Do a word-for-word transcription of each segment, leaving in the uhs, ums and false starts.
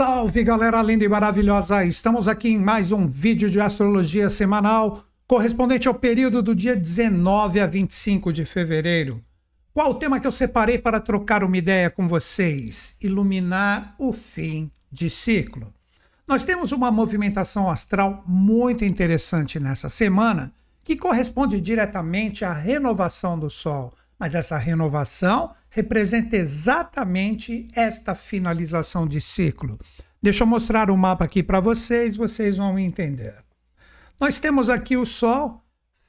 Salve galera linda e maravilhosa, estamos aqui em mais um vídeo de astrologia semanal correspondente ao período do dia dezenove a vinte e cinco de fevereiro. Qual o tema que eu separei para trocar uma ideia com vocês? Iluminar o fim de ciclo. Nós temos uma movimentação astral muito interessante nessa semana que corresponde diretamente à renovação do Sol, mas essa renovação representa exatamente esta finalização de ciclo. Deixa eu mostrar o mapa aqui para vocês, vocês vão entender. Nós temos aqui o Sol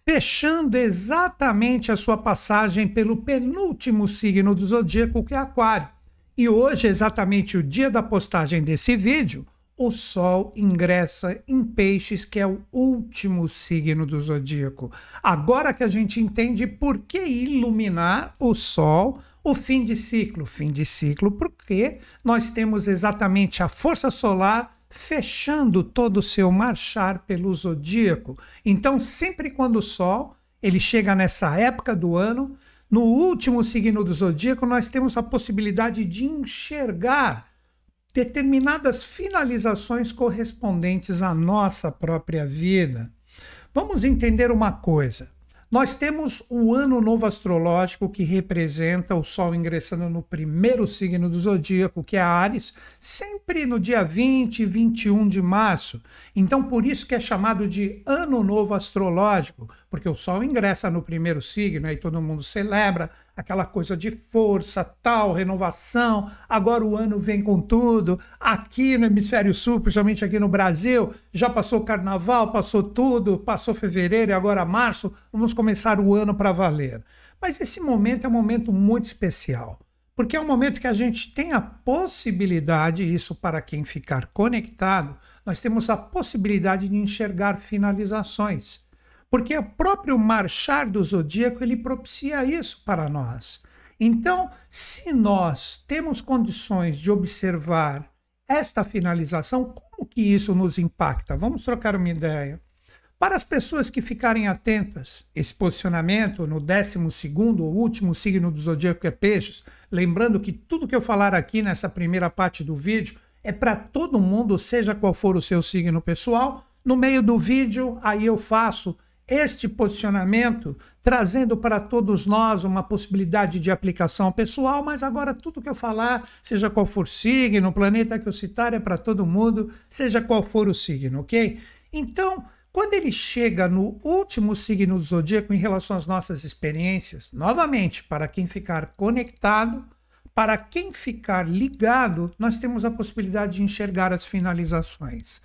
fechando exatamente a sua passagem pelo penúltimo signo do zodíaco, que é Aquário. E hoje, exatamente o dia da postagem desse vídeo, o Sol ingressa em Peixes, que é o último signo do zodíaco. Agora que a gente entende por que iluminar o Sol, o fim de ciclo. Fim de ciclo porque nós temos exatamente a força solar fechando todo o seu marchar pelo zodíaco. Então, sempre quando o Sol ele chega nessa época do ano, no último signo do zodíaco, nós temos a possibilidade de enxergar determinadas finalizações correspondentes à nossa própria vida. Vamos entender uma coisa. Nós temos o Ano Novo Astrológico, que representa o Sol ingressando no primeiro signo do zodíaco, que é Áries, sempre no dia vinte e vinte e um de março. Então, por isso que é chamado de Ano Novo Astrológico, porque o Sol ingressa no primeiro signo, aí todo mundo celebra aquela coisa de força, tal, renovação, agora o ano vem com tudo. Aqui no Hemisfério Sul, principalmente aqui no Brasil, já passou o Carnaval, passou tudo, passou fevereiro e agora março, vamos começar o ano para valer. Mas esse momento é um momento muito especial, porque é um momento que a gente tem a possibilidade, isso para quem ficar conectado, nós temos a possibilidade de enxergar finalizações. Porque o próprio marchar do zodíaco, ele propicia isso para nós. Então, se nós temos condições de observar esta finalização, como que isso nos impacta? Vamos trocar uma ideia. Para as pessoas que ficarem atentas, esse posicionamento no décimo segundo, ou último signo do zodíaco é Peixes, lembrando que tudo que eu falar aqui nessa primeira parte do vídeo é para todo mundo, seja qual for o seu signo pessoal. No meio do vídeo, aí eu faço este posicionamento, trazendo para todos nós uma possibilidade de aplicação pessoal, mas agora tudo que eu falar, seja qual for o signo, o planeta que eu citar é para todo mundo, seja qual for o signo, ok? Então, quando ele chega no último signo do zodíaco em relação às nossas experiências, novamente, para quem ficar conectado, para quem ficar ligado, nós temos a possibilidade de enxergar as finalizações.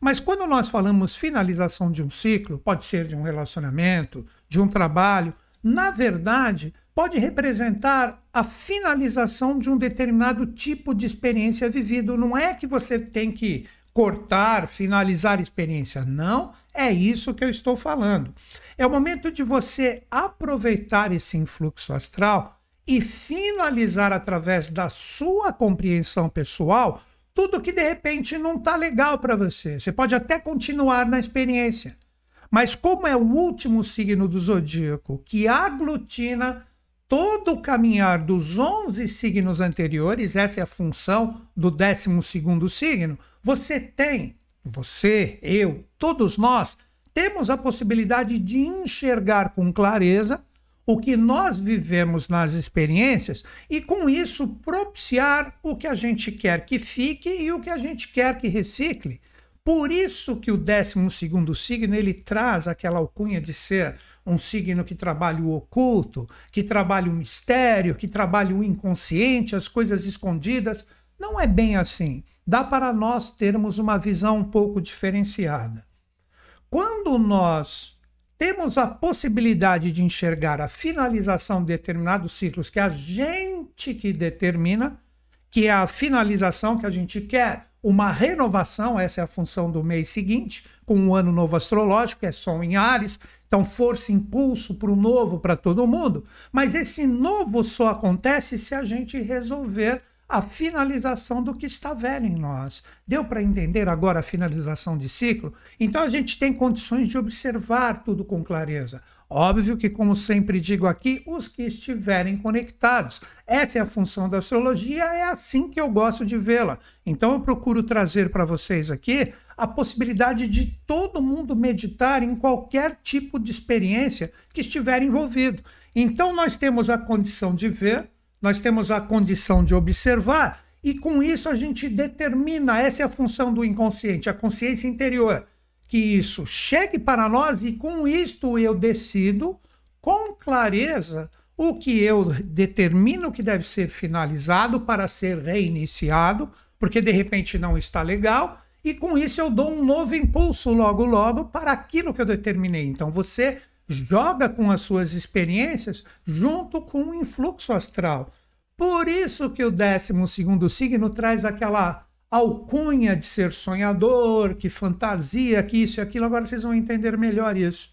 Mas quando nós falamos finalização de um ciclo, pode ser de um relacionamento, de um trabalho, na verdade, pode representar a finalização de um determinado tipo de experiência vivida. Não é que você tem que cortar, finalizar a experiência. Não, é isso que eu estou falando. É o momento de você aproveitar esse influxo astral e finalizar através da sua compreensão pessoal tudo que de repente não está legal para você. Você pode até continuar na experiência, mas como é o último signo do zodíaco que aglutina todo o caminhar dos onze signos anteriores, essa é a função do décimo segundo signo, você tem, você, eu, todos nós, temos a possibilidade de enxergar com clareza o que nós vivemos nas experiências e, com isso, propiciar o que a gente quer que fique e o que a gente quer que recicle. Por isso que o décimo segundo signo, ele traz aquela alcunha de ser um signo que trabalha o oculto, que trabalha o mistério, que trabalha o inconsciente, as coisas escondidas. Não é bem assim. Dá para nós termos uma visão um pouco diferenciada. Quando nós temos a possibilidade de enxergar a finalização de determinados ciclos que a gente que determina, que é a finalização que a gente quer, uma renovação, essa é a função do mês seguinte, com o Ano Novo Astrológico, é Sol em Áries, então força, impulso para o novo, para todo mundo, mas esse novo só acontece se a gente resolver a finalização do que está velho em nós. Deu para entender agora a finalização de ciclo? Então a gente tem condições de observar tudo com clareza. Óbvio que, como sempre digo aqui, os que estiverem conectados. Essa é a função da astrologia, é assim que eu gosto de vê-la. Então eu procuro trazer para vocês aqui a possibilidade de todo mundo meditar em qualquer tipo de experiência que estiver envolvido. Então nós temos a condição de ver, nós temos a condição de observar, e com isso a gente determina, essa é a função do inconsciente, a consciência interior, que isso chegue para nós, e com isto eu decido com clareza o que eu determino que deve ser finalizado para ser reiniciado, porque de repente não está legal, e com isso eu dou um novo impulso logo logo para aquilo que eu determinei. Então você joga com as suas experiências junto com o influxo astral. Por isso que o décimo segundo signo traz aquela alcunha de ser sonhador, que fantasia, que isso e aquilo. Agora vocês vão entender melhor isso.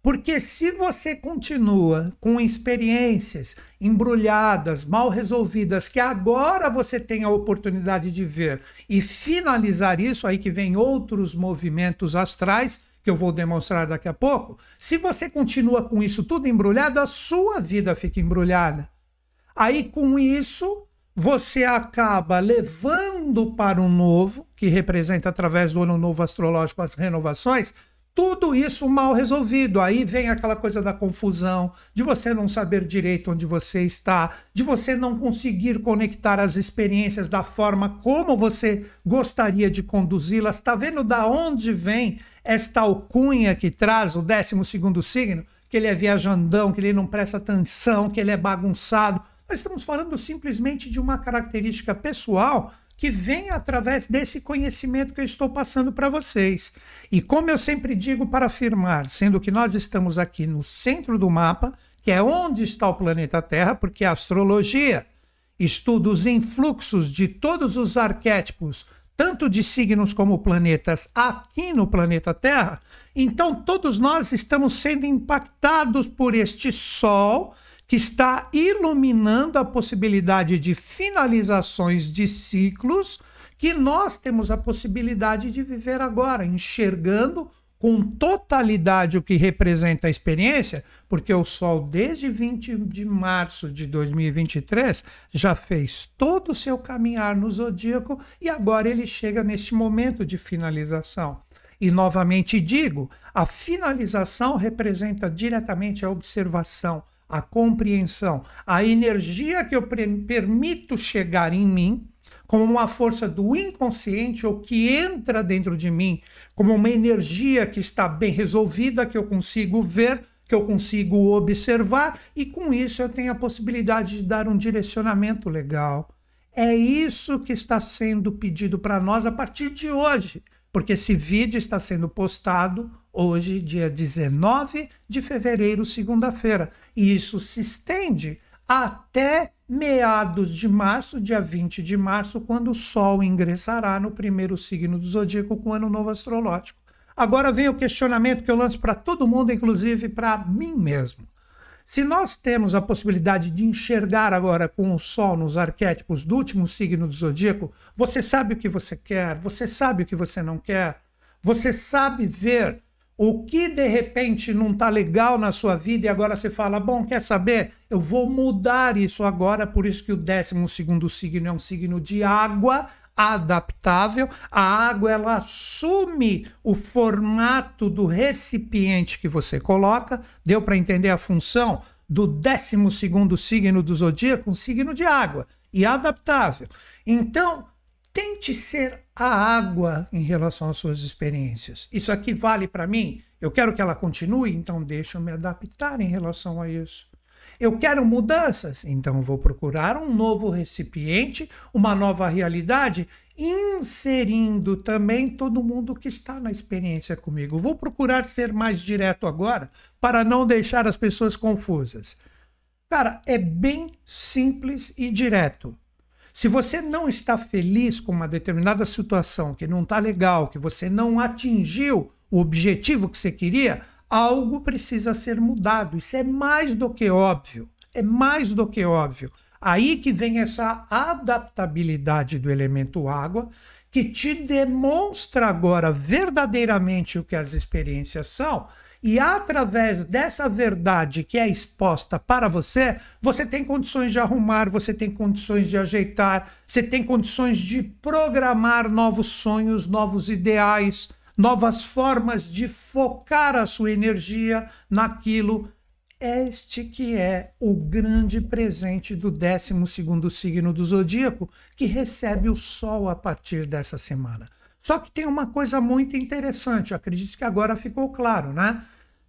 Porque se você continua com experiências embrulhadas, mal resolvidas, que agora você tem a oportunidade de ver e finalizar isso, aí que vem outros movimentos astrais, que eu vou demonstrar daqui a pouco, se você continua com isso tudo embrulhado, a sua vida fica embrulhada. Aí, com isso, você acaba levando para o novo, que representa, através do ano novo astrológico, as renovações, tudo isso mal resolvido. Aí vem aquela coisa da confusão, de você não saber direito onde você está, de você não conseguir conectar as experiências da forma como você gostaria de conduzi-las. Está vendo da onde vem esta alcunha que traz o décimo segundo signo? Que ele é viajandão, que ele não presta atenção, que ele é bagunçado. Nós estamos falando simplesmente de uma característica pessoal que vem através desse conhecimento que eu estou passando para vocês. E como eu sempre digo para afirmar, sendo que nós estamos aqui no centro do mapa, que é onde está o planeta Terra, porque a astrologia estuda os influxos de todos os arquétipos, tanto de signos como planetas, aqui no planeta Terra. Então todos nós estamos sendo impactados por este Sol, que está iluminando a possibilidade de finalizações de ciclos que nós temos a possibilidade de viver agora, enxergando com totalidade o que representa a experiência, porque o Sol, desde vinte de março de dois mil e vinte e três, já fez todo o seu caminhar no zodíaco e agora ele chega neste momento de finalização. E novamente digo, a finalização representa diretamente a observação, a compreensão, a energia que eu permito chegar em mim, como uma força do inconsciente, ou que entra dentro de mim, como uma energia que está bem resolvida, que eu consigo ver, que eu consigo observar, e com isso eu tenho a possibilidade de dar um direcionamento legal. É isso que está sendo pedido para nós a partir de hoje, porque esse vídeo está sendo postado hoje, dia dezenove de fevereiro, segunda-feira. E isso se estende até meados de março, dia vinte de março, quando o Sol ingressará no primeiro signo do zodíaco com o ano novo astrológico. Agora vem o questionamento que eu lanço para todo mundo, inclusive para mim mesmo. Se nós temos a possibilidade de enxergar agora com o Sol nos arquétipos do último signo do zodíaco, você sabe o que você quer, você sabe o que você não quer, você sabe ver o que de repente não está legal na sua vida e agora você fala, bom, quer saber? Eu vou mudar isso agora, por isso que o décimo segundo signo é um signo de água adaptável. A água, ela assume o formato do recipiente que você coloca. Deu para entender a função do décimo segundo signo do zodíaco, um signo de água e adaptável. Então, tente ser a água em relação às suas experiências. Isso aqui vale para mim? Eu quero que ela continue, então deixa eu me adaptar em relação a isso. Eu quero mudanças, então vou procurar um novo recipiente, uma nova realidade, inserindo também todo mundo que está na experiência comigo. Vou procurar ser mais direto agora, para não deixar as pessoas confusas. Cara, é bem simples e direto. Se você não está feliz com uma determinada situação, que não está legal, que você não atingiu o objetivo que você queria, algo precisa ser mudado. Isso é mais do que óbvio. É mais do que óbvio. Aí que vem essa adaptabilidade do elemento água, que te demonstra agora verdadeiramente o que as experiências são E através dessa verdade que é exposta para você, você tem condições de arrumar, você tem condições de ajeitar, você tem condições de programar novos sonhos, novos ideais, novas formas de focar a sua energia naquilo. Este que é o grande presente do décimo segundo signo do zodíaco, que recebe o sol a partir dessa semana. Só que tem uma coisa muito interessante, eu acredito que agora ficou claro, né?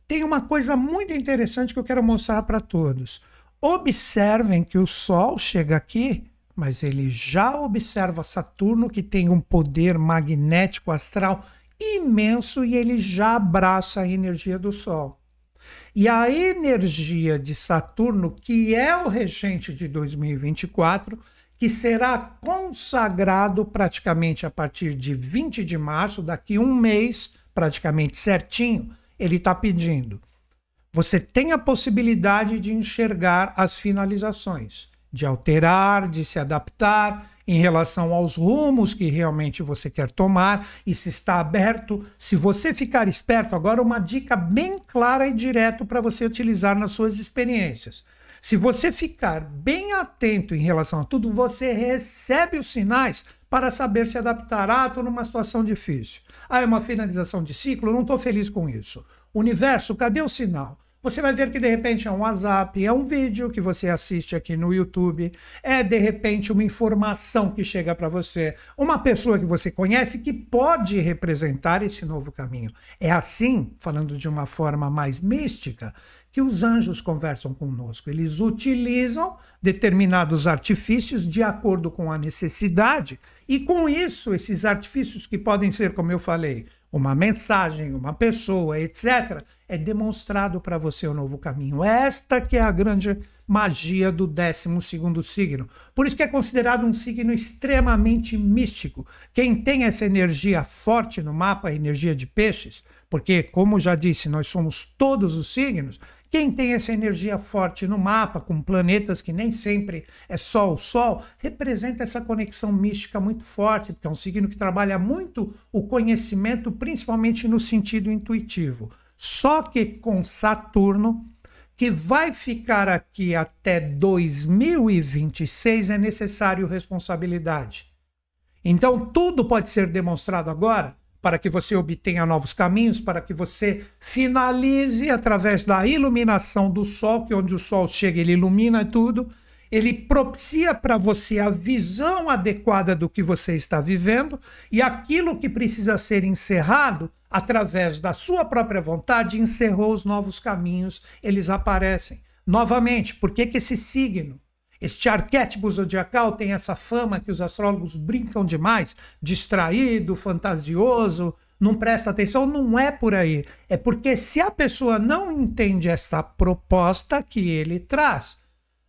Tem uma coisa muito interessante que eu quero mostrar para todos. Observem que o sol chega aqui, mas ele já observa Saturno, que tem um poder magnético astral imenso, e ele já abraça a energia do sol. E a energia de Saturno, que é o regente de dois mil e vinte e quatro, que será consagrado praticamente a partir de vinte de março, daqui um mês, praticamente certinho, ele está pedindo. Você tem a possibilidade de enxergar as finalizações, de alterar, de se adaptar em relação aos rumos que realmente você quer tomar, e se está aberto, se você ficar esperto, agora uma dica bem clara e direta para você utilizar nas suas experiências. Se você ficar bem atento em relação a tudo, você recebe os sinais para saber se adaptar. Ah, estou numa situação difícil. Ah, é uma finalização de ciclo, não estou feliz com isso. Universo, cadê o sinal? Você vai ver que, de repente, é um WhatsApp, é um vídeo que você assiste aqui no YouTube, é, de repente, uma informação que chega para você, uma pessoa que você conhece que pode representar esse novo caminho. É assim, falando de uma forma mais mística, que os anjos conversam conosco. Eles utilizam determinados artifícios de acordo com a necessidade, e com isso, esses artifícios que podem ser, como eu falei, uma mensagem, uma pessoa, etcétera, é demonstrado para você o novo caminho. Esta que é a grande magia do décimo segundo signo. Por isso que é considerado um signo extremamente místico. Quem tem essa energia forte no mapa, a energia de peixes, porque, como já disse, nós somos todos os signos, quem tem essa energia forte no mapa, com planetas que nem sempre é só o Sol, representa essa conexão mística muito forte, porque é um signo que trabalha muito o conhecimento, principalmente no sentido intuitivo. Só que com Saturno, que vai ficar aqui até dois mil e vinte e seis, é necessário responsabilidade. Então, tudo pode ser demonstrado agora, para que você obtenha novos caminhos, para que você finalize através da iluminação do sol, que onde o sol chega ele ilumina tudo, ele propicia para você a visão adequada do que você está vivendo, e aquilo que precisa ser encerrado, através da sua própria vontade, encerrou os novos caminhos, eles aparecem. Novamente, por que que esse signo, este arquétipo zodiacal tem essa fama que os astrólogos brincam demais, distraído, fantasioso, não presta atenção? Não é por aí. É porque se a pessoa não entende essa proposta que ele traz,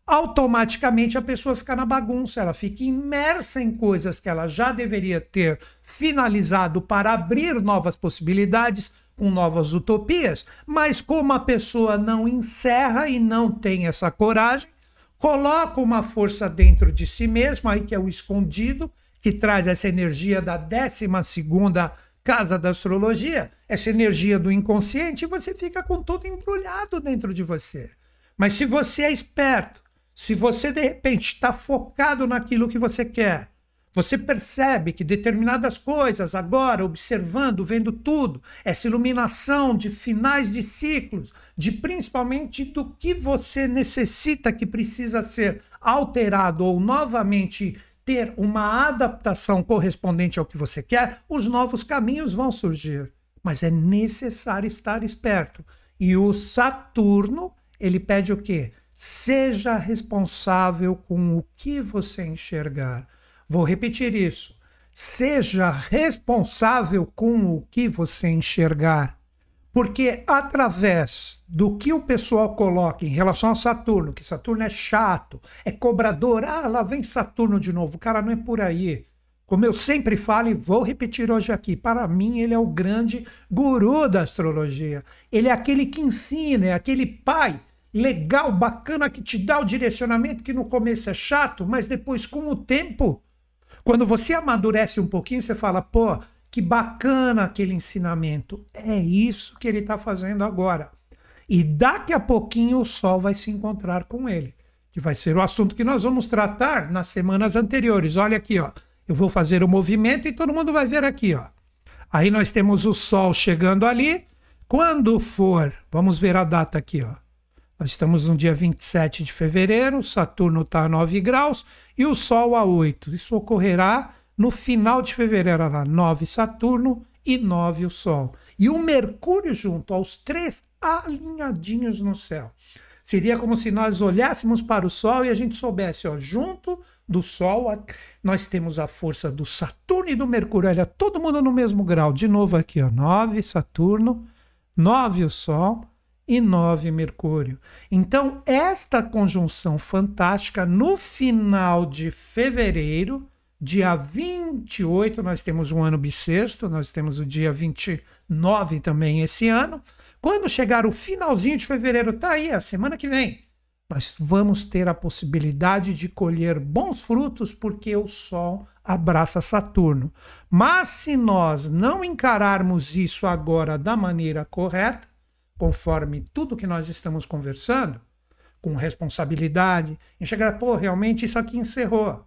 automaticamente a pessoa fica na bagunça, ela fica imersa em coisas que ela já deveria ter finalizado para abrir novas possibilidades, com novas utopias, mas como a pessoa não encerra e não tem essa coragem, coloca uma força dentro de si mesmo, aí que é o escondido, que traz essa energia da décima segunda casa da astrologia, essa energia do inconsciente, e você fica com tudo embrulhado dentro de você. Mas se você é esperto, se você de repente está focado naquilo que você quer, você percebe que determinadas coisas agora, observando, vendo tudo, essa iluminação de finais de ciclos, de principalmente do que você necessita, que precisa ser alterado ou novamente ter uma adaptação correspondente ao que você quer, os novos caminhos vão surgir. Mas é necessário estar esperto. E o Saturno, ele pede o quê? Seja responsável com o que você enxergar. Vou repetir isso. Seja responsável com o que você enxergar. Porque através do que o pessoal coloca em relação a Saturno, que Saturno é chato, é cobrador, ah, lá vem Saturno de novo. Cara, não é por aí. Como eu sempre falo e vou repetir hoje aqui, para mim ele é o grande guru da astrologia. Ele é aquele que ensina, é aquele pai legal, bacana, que te dá o direcionamento, que no começo é chato, mas depois com o tempo, quando você amadurece um pouquinho, você fala, pô, Que bacana aquele ensinamento. É isso que ele está fazendo agora. E daqui a pouquinho o Sol vai se encontrar com ele, que vai ser o assunto que nós vamos tratar nas semanas anteriores. Olha aqui, ó. Eu vou fazer o movimento e todo mundo vai ver aqui, ó. Aí nós temos o Sol chegando ali. Quando for, vamos ver a data aqui, ó. Nós estamos no dia vinte e sete de fevereiro, Saturno está a nove graus e o Sol a oito. Isso ocorrerá no final de fevereiro, era nove Saturno e nove o Sol. E o Mercúrio junto aos três alinhadinhos no céu. Seria como se nós olhássemos para o Sol e a gente soubesse, ó, junto do Sol, nós temos a força do Saturno e do Mercúrio. Olha, todo mundo no mesmo grau. De novo aqui, ó, nove Saturno, nove o Sol e nove Mercúrio. Então, esta conjunção fantástica, no final de fevereiro, dia vinte e oito, nós temos um ano bissexto, nós temos o dia vinte e nove também esse ano. Quando chegar o finalzinho de fevereiro, tá aí, a semana que vem, nós vamos ter a possibilidade de colher bons frutos porque o Sol abraça Saturno. Mas se nós não encararmos isso agora da maneira correta, conforme tudo que nós estamos conversando, com responsabilidade, enxergar, pô, realmente isso aqui encerrou.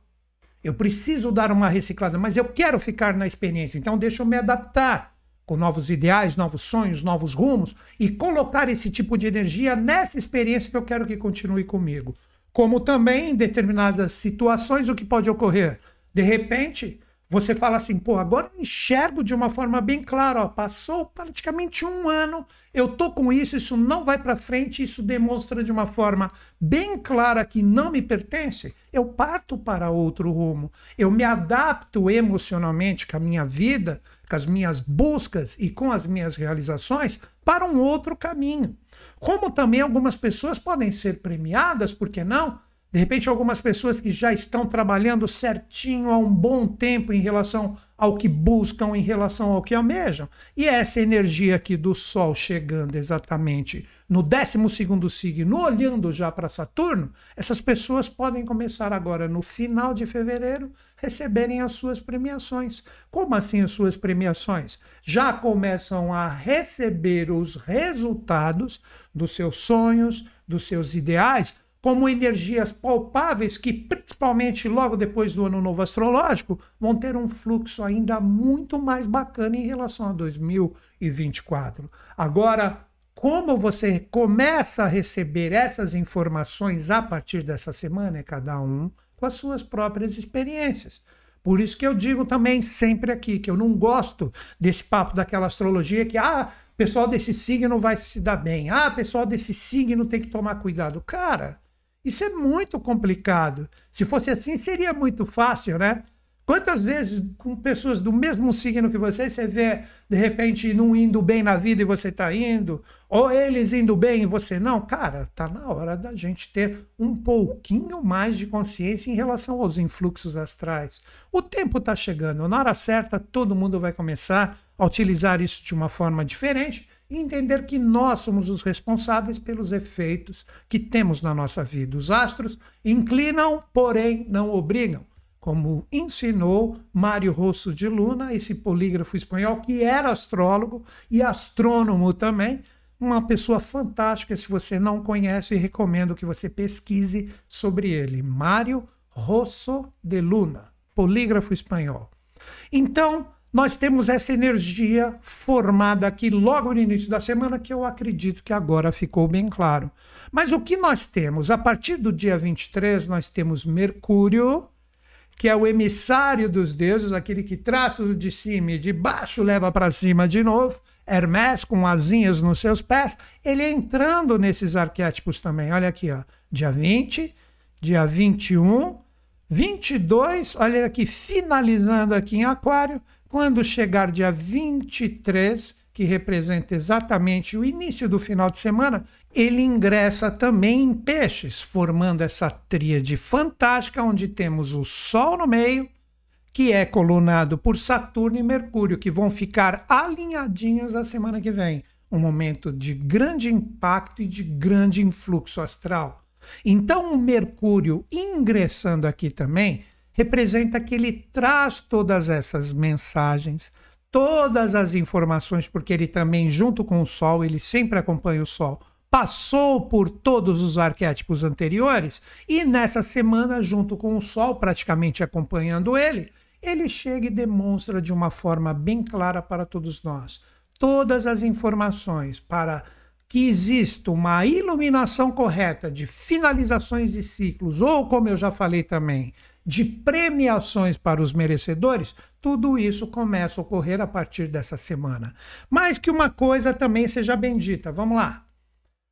Eu preciso dar uma reciclada, mas eu quero ficar na experiência, então deixa eu me adaptar com novos ideais, novos sonhos, novos rumos e colocar esse tipo de energia nessa experiência que eu quero que continue comigo. Como também em determinadas situações o que pode ocorrer? De repente, você fala assim, pô, agora eu enxergo de uma forma bem clara, ó, passou praticamente um ano, eu tô com isso, isso não vai para frente, isso demonstra de uma forma bem clara que não me pertence, eu parto para outro rumo, eu me adapto emocionalmente com a minha vida, com as minhas buscas e com as minhas realizações para um outro caminho. Como também algumas pessoas podem ser premiadas, por que não? De repente, algumas pessoas que já estão trabalhando certinho há um bom tempo em relação ao que buscam, em relação ao que almejam. E essa energia aqui do Sol chegando exatamente no décimo segundo signo, olhando já para Saturno, essas pessoas podem começar agora, no final de fevereiro, receberem as suas premiações. Como assim as suas premiações? Já começam a receber os resultados dos seus sonhos, dos seus ideais, como energias palpáveis que, principalmente logo depois do Ano Novo Astrológico, vão ter um fluxo ainda muito mais bacana em relação a dois mil e vinte e quatro. Agora, como você começa a receber essas informações a partir dessa semana, é cada um com as suas próprias experiências. Por isso que eu digo também sempre aqui, que eu não gosto desse papo daquela astrologia que, ah, pessoal desse signo vai se dar bem, ah, pessoal desse signo tem que tomar cuidado. Cara, isso é muito complicado. Se fosse assim, seria muito fácil, né? Quantas vezes com pessoas do mesmo signo que você, você vê, de repente, não indo bem na vida e você tá indo? Ou eles indo bem e você não? Cara, tá na hora da gente ter um pouquinho mais de consciência em relação aos influxos astrais. O tempo tá chegando. Na hora certa, todo mundo vai começar a utilizar isso de uma forma diferente e entender que nós somos os responsáveis pelos efeitos que temos na nossa vida. Os astros inclinam, porém não obrigam. Como ensinou Mário Rosso de Luna, esse polígrafo espanhol, que era astrólogo e astrônomo também, uma pessoa fantástica, se você não conhece, recomendo que você pesquise sobre ele. Mário Rosso de Luna, polígrafo espanhol. Então, nós temos essa energia formada aqui logo no início da semana, que eu acredito que agora ficou bem claro. Mas o que nós temos? A partir do dia vinte e três, nós temos Mercúrio, que é o emissário dos deuses, aquele que traça de cima e de baixo, leva para cima de novo, Hermes com asinhas nos seus pés, ele entrando nesses arquétipos também. Olha aqui, ó, dia vinte, dia vinte e um, vinte e dois, olha aqui, finalizando aqui em Aquário, quando chegar dia vinte e três, que representa exatamente o início do final de semana, ele ingressa também em Peixes, formando essa tríade fantástica, onde temos o Sol no meio, que é colunado por Saturno e Mercúrio, que vão ficar alinhadinhos a semana que vem. Um momento de grande impacto e de grande influxo astral. Então, o Mercúrio ingressando aqui também representa que ele traz todas essas mensagens, todas as informações, porque ele também, junto com o Sol, ele sempre acompanha o Sol, passou por todos os arquétipos anteriores, e nessa semana, junto com o Sol, praticamente acompanhando ele, ele chega e demonstra de uma forma bem clara para todos nós todas as informações para que exista uma iluminação correta de finalizações de ciclos, ou, como eu já falei também, de premiações para os merecedores. Tudo isso começa a ocorrer a partir dessa semana. Mas que uma coisa também seja bendita, vamos lá.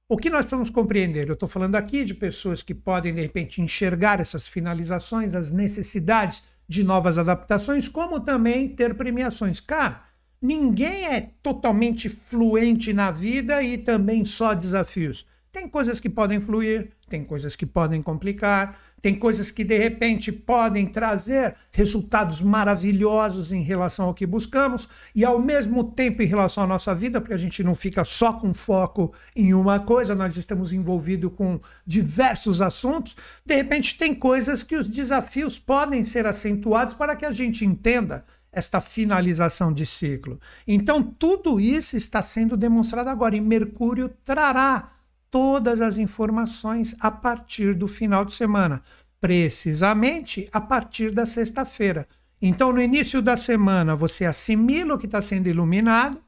O que nós vamos compreender? Eu estou falando aqui de pessoas que podem, de repente, enxergar essas finalizações, as necessidades de novas adaptações, como também ter premiações. Cara, ninguém é totalmente fluente na vida e também só desafios. Tem coisas que podem fluir, tem coisas que podem complicar, tem coisas que, de repente, podem trazer resultados maravilhosos em relação ao que buscamos e, ao mesmo tempo, em relação à nossa vida, porque a gente não fica só com foco em uma coisa, nós estamos envolvidos com diversos assuntos. De repente, tem coisas que os desafios podem ser acentuados para que a gente entenda esta finalização de ciclo. Então, tudo isso está sendo demonstrado agora, e Mercúrio trará todas as informações a partir do final de semana, precisamente a partir da sexta-feira. Então, no início da semana, você assimila o que está sendo iluminado,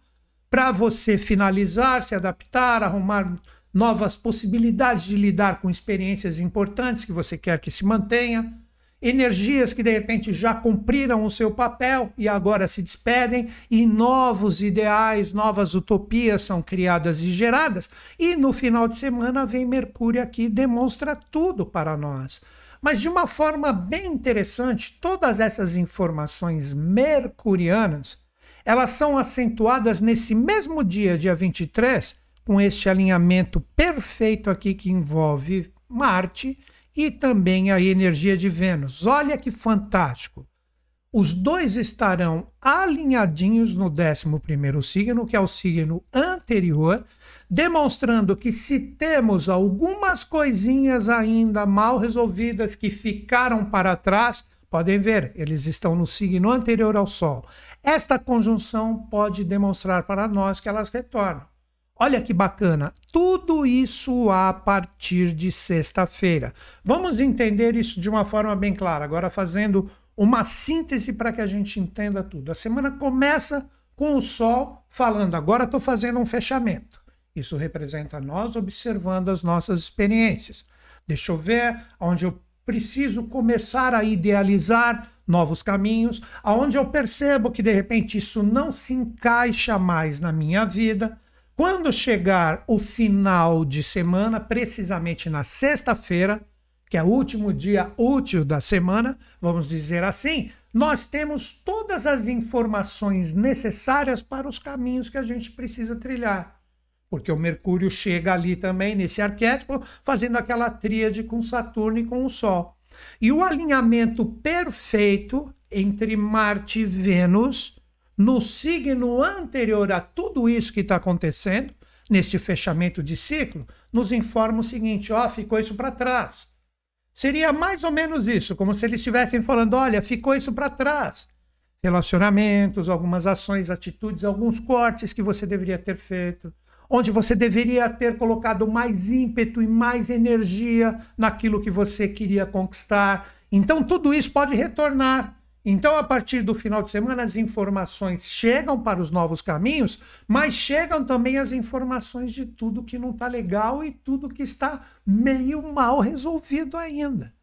para você finalizar, se adaptar, arrumar novas possibilidades de lidar com experiências importantes que você quer que se mantenha, energias que, de repente, já cumpriram o seu papel e agora se despedem, e novos ideais, novas utopias são criadas e geradas, e no final de semana vem Mercúrio aqui e demonstra tudo para nós. Mas de uma forma bem interessante, todas essas informações mercurianas, elas são acentuadas nesse mesmo dia, dia vinte e três, com este alinhamento perfeito aqui que envolve Marte, e também a energia de Vênus. Olha que fantástico! Os dois estarão alinhadinhos no décimo primeiro signo, que é o signo anterior, demonstrando que, se temos algumas coisinhas ainda mal resolvidas que ficaram para trás, podem ver, eles estão no signo anterior ao Sol. Esta conjunção pode demonstrar para nós que elas retornam. Olha que bacana, tudo isso a partir de sexta-feira. Vamos entender isso de uma forma bem clara, agora fazendo uma síntese para que a gente entenda tudo. A semana começa com o Sol falando, agora estou fazendo um fechamento. Isso representa nós observando as nossas experiências. Deixa eu ver onde eu preciso começar a idealizar novos caminhos, aonde eu percebo que, de repente, isso não se encaixa mais na minha vida. Quando chegar o final de semana, precisamente na sexta-feira, que é o último dia útil da semana, vamos dizer assim, nós temos todas as informações necessárias para os caminhos que a gente precisa trilhar. Porque o Mercúrio chega ali também, nesse arquétipo, fazendo aquela tríade com Saturno e com o Sol. E o alinhamento perfeito entre Marte e Vênus, no signo anterior a tudo isso que está acontecendo, neste fechamento de ciclo, nos informa o seguinte, ó, ficou isso para trás. Seria mais ou menos isso, como se eles estivessem falando, olha, ficou isso para trás. Relacionamentos, algumas ações, atitudes, alguns cortes que você deveria ter feito, onde você deveria ter colocado mais ímpeto e mais energia naquilo que você queria conquistar. Então, tudo isso pode retornar. Então, a partir do final de semana, as informações chegam para os novos caminhos, mas chegam também as informações de tudo que não está legal e tudo que está meio mal resolvido ainda.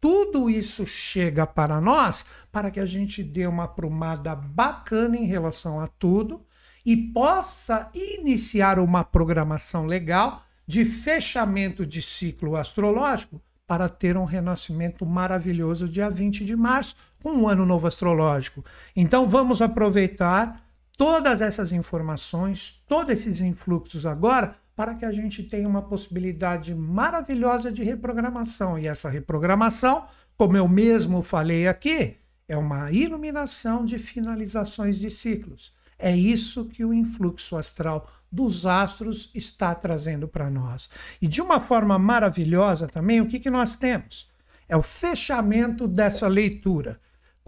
Tudo isso chega para nós para que a gente dê uma aprumada bacana em relação a tudo e possa iniciar uma programação legal de fechamento de ciclo astrológico para ter um renascimento maravilhoso dia vinte de março, com um ano novo astrológico. Então vamos aproveitar todas essas informações, todos esses influxos agora, para que a gente tenha uma possibilidade maravilhosa de reprogramação. E essa reprogramação, como eu mesmo falei aqui, é uma iluminação de finalizações de ciclos. É isso que o influxo astral dos astros está trazendo para nós. E de uma forma maravilhosa também, o que, que nós temos? É o fechamento dessa leitura.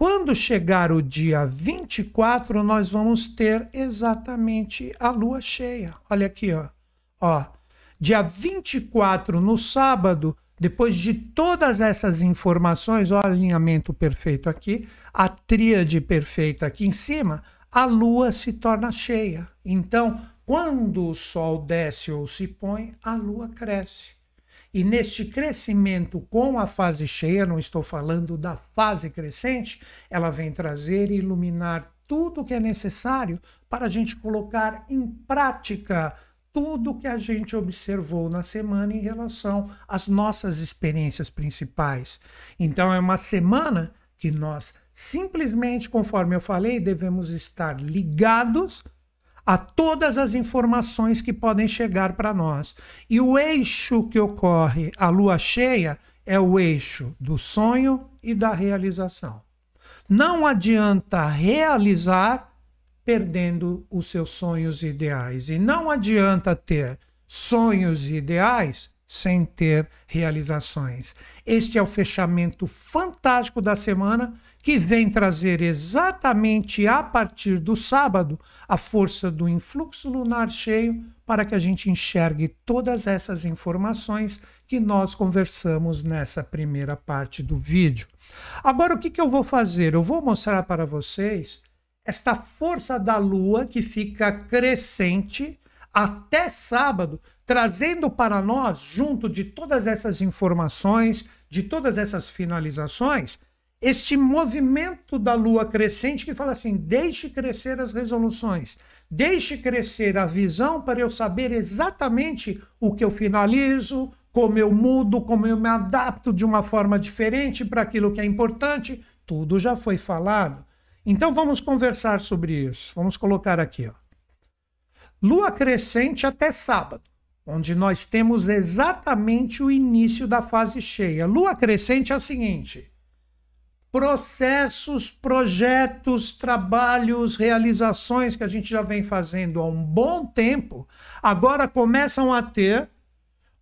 Quando chegar o dia vinte e quatro, nós vamos ter exatamente a lua cheia. Olha aqui, ó. Ó, dia vinte e quatro, no sábado, depois de todas essas informações, ó, alinhamento perfeito aqui, a tríade perfeita aqui em cima, a lua se torna cheia. Então, quando o sol desce ou se põe, a lua cresce. E neste crescimento com a fase cheia, não estou falando da fase crescente, ela vem trazer e iluminar tudo que é necessário para a gente colocar em prática tudo que a gente observou na semana em relação às nossas experiências principais. Então é uma semana que nós simplesmente, conforme eu falei, devemos estar ligados a todas as informações que podem chegar para nós. E o eixo que ocorre, a lua cheia, é o eixo do sonho e da realização. Não adianta realizar perdendo os seus sonhos e ideais. E não adianta ter sonhos e ideais sem ter realizações. Este é o fechamento fantástico da semana, que vem trazer exatamente a partir do sábado a força do influxo lunar cheio para que a gente enxergue todas essas informações que nós conversamos nessa primeira parte do vídeo. Agora, o que que eu vou fazer? Eu vou mostrar para vocês esta força da Lua que fica crescente até sábado, trazendo para nós, junto de todas essas informações, de todas essas finalizações, este movimento da lua crescente que fala assim, deixe crescer as resoluções, deixe crescer a visão para eu saber exatamente o que eu finalizo, como eu mudo, como eu me adapto de uma forma diferente para aquilo que é importante. Tudo já foi falado. Então vamos conversar sobre isso. Vamos colocar aqui, ó. Lua crescente até sábado, onde nós temos exatamente o início da fase cheia. Lua crescente é a seguinte: processos, projetos, trabalhos, realizações que a gente já vem fazendo há um bom tempo, agora começam a ter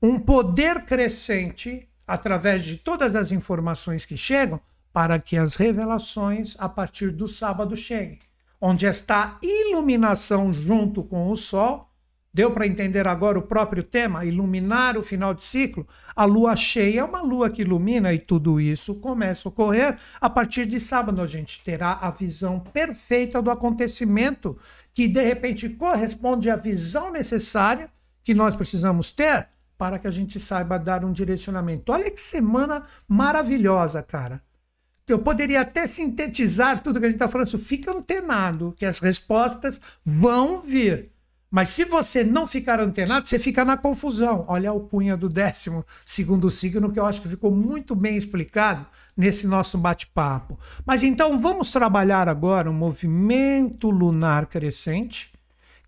um poder crescente através de todas as informações que chegam para que as revelações a partir do sábado cheguem, onde esta iluminação junto com o sol, deu para entender agora o próprio tema, iluminar o final de ciclo? A lua cheia é uma lua que ilumina e tudo isso começa a ocorrer. A partir de sábado a gente terá a visão perfeita do acontecimento que de repente corresponde à visão necessária que nós precisamos ter para que a gente saiba dar um direcionamento. Olha que semana maravilhosa, cara. Eu poderia até sintetizar tudo que a gente está falando, isso fica antenado, que as respostas vão vir. Mas se você não ficar antenado, você fica na confusão. Olha a alcunha do décimo segundo signo, que eu acho que ficou muito bem explicado nesse nosso bate-papo. Mas então vamos trabalhar agora um movimento lunar crescente,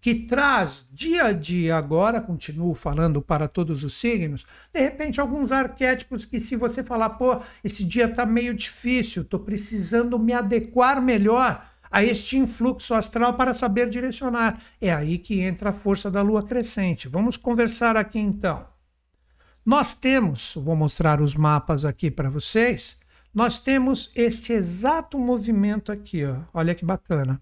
que traz dia a dia agora, continuo falando para todos os signos, de repente alguns arquétipos que se você falar, pô, esse dia tá meio difícil, tô precisando me adequar melhor a este influxo astral para saber direcionar. É aí que entra a força da lua crescente. Vamos conversar aqui então. Nós temos, vou mostrar os mapas aqui para vocês, nós temos este exato movimento aqui, ó. Olha que bacana.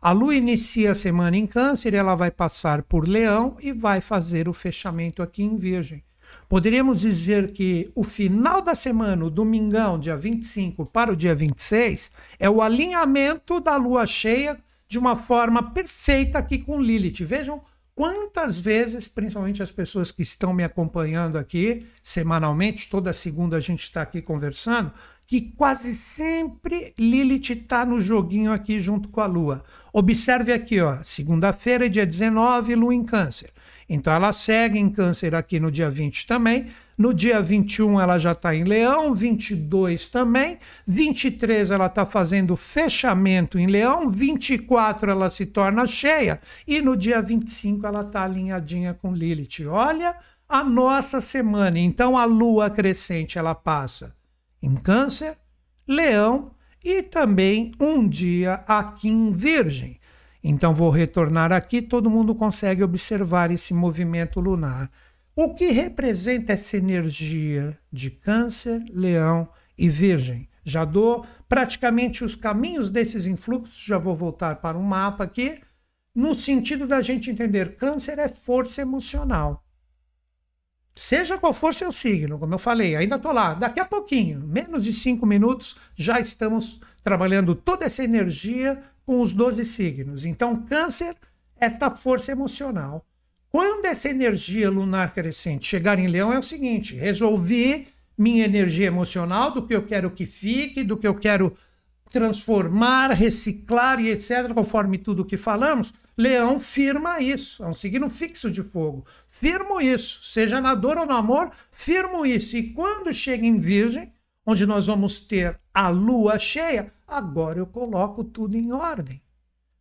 A lua inicia a semana em Câncer, ela vai passar por Leão e vai fazer o fechamento aqui em Virgem. Poderíamos dizer que o final da semana, o domingão, dia vinte e cinco para o dia vinte e seis, é o alinhamento da lua cheia de uma forma perfeita aqui com Lilith. Vejam quantas vezes, principalmente as pessoas que estão me acompanhando aqui semanalmente, toda segunda a gente está aqui conversando, que quase sempre Lilith está no joguinho aqui junto com a lua. Observe aqui, ó, segunda-feira, dia dezenove, lua em Câncer. Então ela segue em Câncer aqui no dia vinte também, no dia vinte e um ela já está em Leão, vinte e dois também, vinte e três ela está fazendo fechamento em Leão, vinte e quatro ela se torna cheia e no dia vinte e cinco ela está alinhadinha com Lilith. Olha a nossa semana, então a lua crescente ela passa em Câncer, Leão e também um dia aqui em Virgem. Então vou retornar aqui, todo mundo consegue observar esse movimento lunar. O que representa essa energia de Câncer, Leão e Virgem? Já dou praticamente os caminhos desses influxos, já vou voltar para um mapa aqui, no sentido da gente entender, câncer é força emocional. Seja qual for seu signo, como eu falei, ainda estou lá, daqui a pouquinho, menos de cinco minutos, já estamos trabalhando toda essa energia com os doze signos. Então, câncer, esta força emocional. Quando essa energia lunar crescente chegar em Leão, é o seguinte, resolvi minha energia emocional, do que eu quero que fique, do que eu quero transformar, reciclar e etcétera, conforme tudo que falamos, Leão firma isso, é um signo fixo de fogo, firmo isso, seja na dor ou no amor, firmo isso, e quando chega em Virgem, onde nós vamos ter a lua cheia, agora eu coloco tudo em ordem,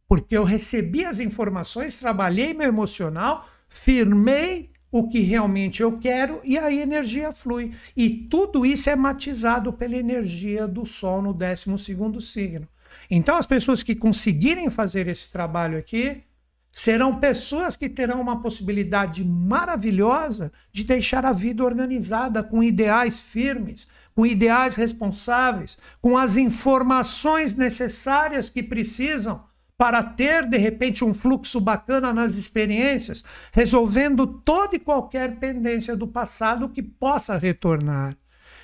porque eu recebi as informações, trabalhei meu emocional, firmei o que realmente eu quero e a energia flui. E tudo isso é matizado pela energia do Sol no décimo segundo signo. Então as pessoas que conseguirem fazer esse trabalho aqui serão pessoas que terão uma possibilidade maravilhosa de deixar a vida organizada com ideais firmes, com ideais responsáveis, com as informações necessárias que precisam para ter, de repente, um fluxo bacana nas experiências, resolvendo toda e qualquer pendência do passado que possa retornar.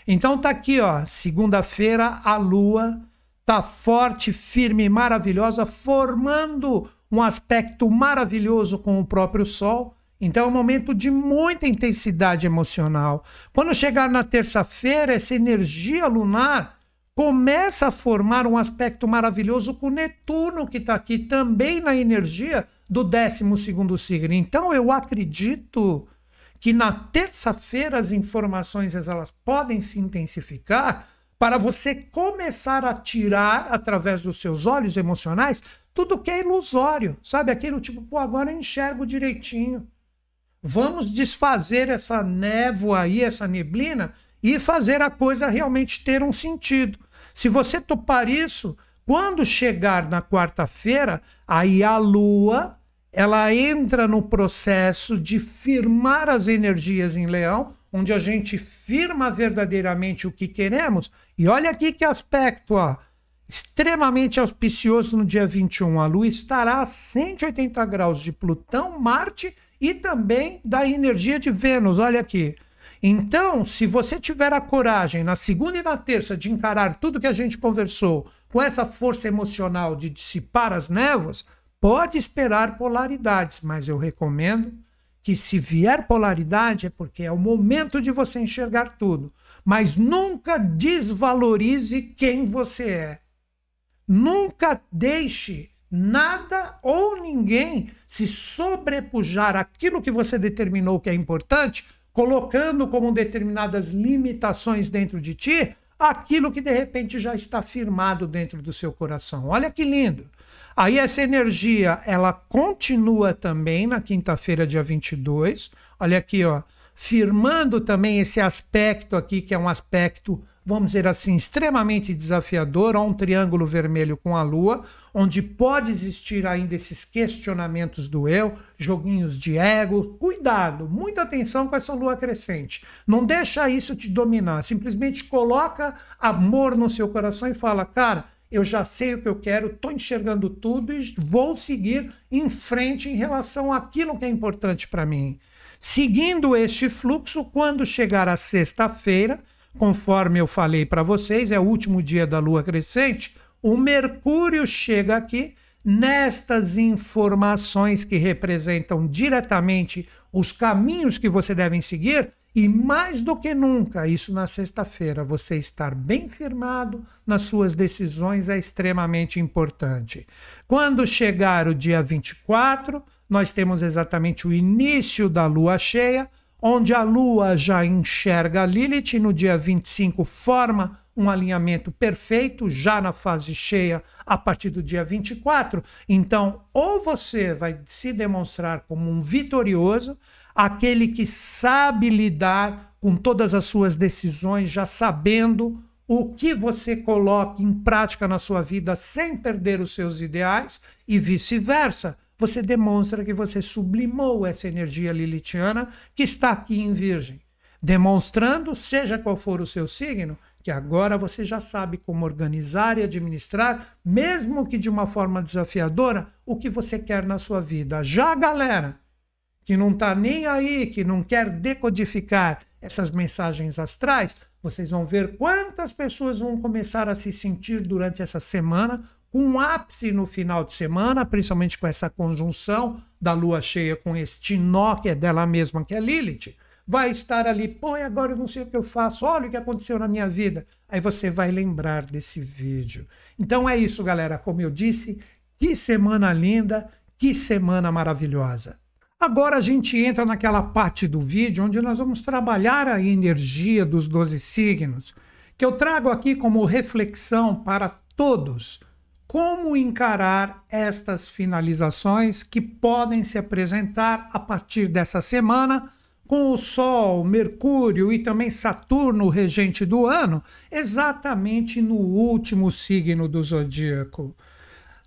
Então tá aqui, ó, segunda-feira, a Lua tá forte, firme, maravilhosa, formando um aspecto maravilhoso com o próprio Sol. Então é um momento de muita intensidade emocional. Quando chegar na terça-feira, essa energia lunar começa a formar um aspecto maravilhoso com Netuno, que está aqui também na energia do décimo segundo signo. Então, eu acredito que na terça-feira as informações elas podem se intensificar para você começar a tirar, através dos seus olhos emocionais, tudo que é ilusório. Sabe, aquilo tipo, pô, agora eu enxergo direitinho. Vamos desfazer essa névoa aí, essa neblina, e fazer a coisa realmente ter um sentido. Se você topar isso, quando chegar na quarta-feira, aí a Lua, ela entra no processo de firmar as energias em Leão, onde a gente firma verdadeiramente o que queremos. E olha aqui que aspecto, ó, extremamente auspicioso no dia vinte e um. A Lua estará a cento e oitenta graus de Plutão, Marte e também da energia de Vênus. Olha aqui. Então, se você tiver a coragem, na segunda e na terça, de encarar tudo que a gente conversou com essa força emocional de dissipar as névoas, pode esperar polaridades, mas eu recomendo que se vier polaridade é porque é o momento de você enxergar tudo. Mas nunca desvalorize quem você é. Nunca deixe nada ou ninguém se sobrepujar àquilo que você determinou que é importante, colocando como determinadas limitações dentro de ti, aquilo que de repente já está firmado dentro do seu coração. Olha que lindo! Aí essa energia, ela continua também na quinta-feira, dia vinte e dois. Olha aqui, ó, firmando também esse aspecto aqui, que é um aspecto, vamos dizer assim, extremamente desafiador, ó, um triângulo vermelho com a Lua, onde pode existir ainda esses questionamentos do eu, joguinhos de ego. Cuidado, muita atenção com essa Lua crescente. Não deixa isso te dominar, simplesmente coloca amor no seu coração e fala, cara, eu já sei o que eu quero, estou enxergando tudo e vou seguir em frente em relação àquilo que é importante para mim. Seguindo este fluxo, quando chegar a sexta-feira, conforme eu falei para vocês, é o último dia da Lua crescente, o Mercúrio chega aqui nestas informações que representam diretamente os caminhos que você deve seguir, e mais do que nunca, isso na sexta-feira, você estar bem firmado nas suas decisões é extremamente importante. Quando chegar o dia vinte e quatro, nós temos exatamente o início da Lua cheia, onde a Lua já enxerga Lilith, no dia vinte e cinco forma um alinhamento perfeito, já na fase cheia, a partir do dia vinte e quatro. Então, ou você vai se demonstrar como um vitorioso, aquele que sabe lidar com todas as suas decisões, já sabendo o que você coloca em prática na sua vida sem perder os seus ideais, e vice-versa. Você demonstra que você sublimou essa energia lilithiana que está aqui em Virgem, demonstrando, seja qual for o seu signo, que agora você já sabe como organizar e administrar, mesmo que de uma forma desafiadora, o que você quer na sua vida. Já a galera que não está nem aí, que não quer decodificar essas mensagens astrais, vocês vão ver quantas pessoas vão começar a se sentir durante essa semana, com um ápice no final de semana, principalmente com essa conjunção da lua cheia com este nó, que é dela mesma, que é Lilith, vai estar ali, pô, e agora eu não sei o que eu faço, olha o que aconteceu na minha vida. Aí você vai lembrar desse vídeo. Então é isso, galera. Como eu disse, que semana linda, que semana maravilhosa. Agora a gente entra naquela parte do vídeo onde nós vamos trabalhar a energia dos doze signos, que eu trago aqui como reflexão para todos, como encarar estas finalizações que podem se apresentar a partir dessa semana, com o Sol, Mercúrio e também Saturno, regente do ano, exatamente no último signo do zodíaco.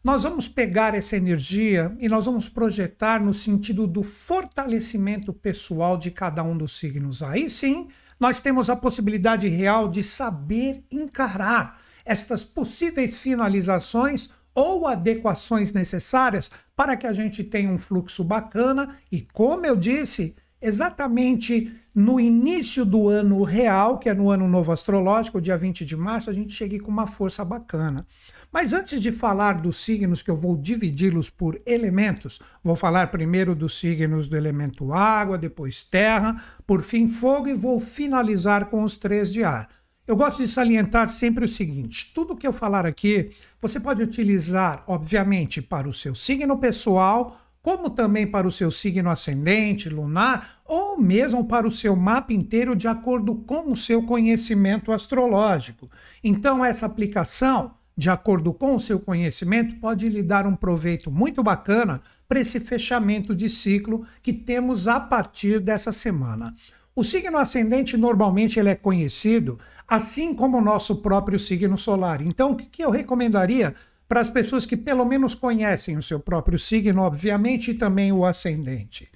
Nós vamos pegar essa energia e nós vamos projetar no sentido do fortalecimento pessoal de cada um dos signos. Aí sim, nós temos a possibilidade real de saber encarar estas possíveis finalizações ou adequações necessárias para que a gente tenha um fluxo bacana e, como eu disse, exatamente no início do ano real, que é no ano novo astrológico, dia vinte de março, a gente chega com uma força bacana. Mas antes de falar dos signos, que eu vou dividi-los por elementos, vou falar primeiro dos signos do elemento água, depois terra, por fim fogo, e vou finalizar com os três de ar. Eu gosto de salientar sempre o seguinte: tudo que eu falar aqui, você pode utilizar, obviamente, para o seu signo pessoal, como também para o seu signo ascendente, lunar, ou mesmo para o seu mapa inteiro, de acordo com o seu conhecimento astrológico. Então, essa aplicação, de acordo com o seu conhecimento, pode lhe dar um proveito muito bacana para esse fechamento de ciclo que temos a partir dessa semana. O signo ascendente, normalmente, ele é conhecido, assim como o nosso próprio signo solar. Então, o que eu recomendaria para as pessoas que pelo menos conhecem o seu próprio signo, obviamente, e também o ascendente?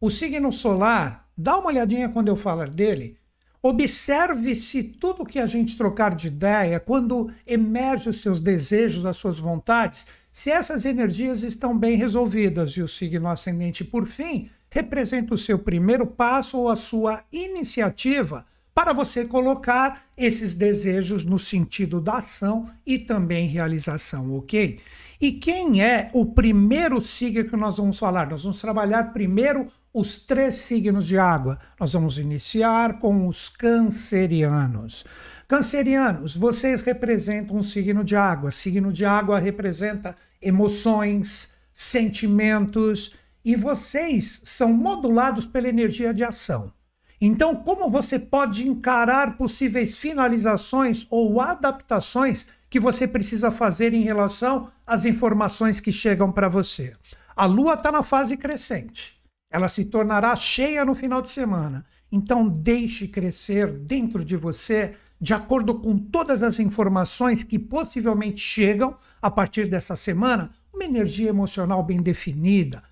O signo solar, dá uma olhadinha quando eu falar dele, observe se tudo que a gente trocar de ideia, quando emerge os seus desejos, as suas vontades, se essas energias estão bem resolvidas. E o signo ascendente, por fim, representa o seu primeiro passo ou a sua iniciativa para você colocar esses desejos no sentido da ação e também realização, ok? E quem é o primeiro signo que nós vamos falar? Nós vamos trabalhar primeiro os três signos de água. Nós vamos iniciar com os cancerianos. Cancerianos, vocês representam um signo de água. Signo de água representa emoções, sentimentos, e vocês são modulados pela energia de ação. Então, como você pode encarar possíveis finalizações ou adaptações que você precisa fazer em relação às informações que chegam para você? A Lua está na fase crescente. Ela se tornará cheia no final de semana. Então, deixe crescer dentro de você, de acordo com todas as informações que possivelmente chegam a partir dessa semana, uma energia emocional bem definida,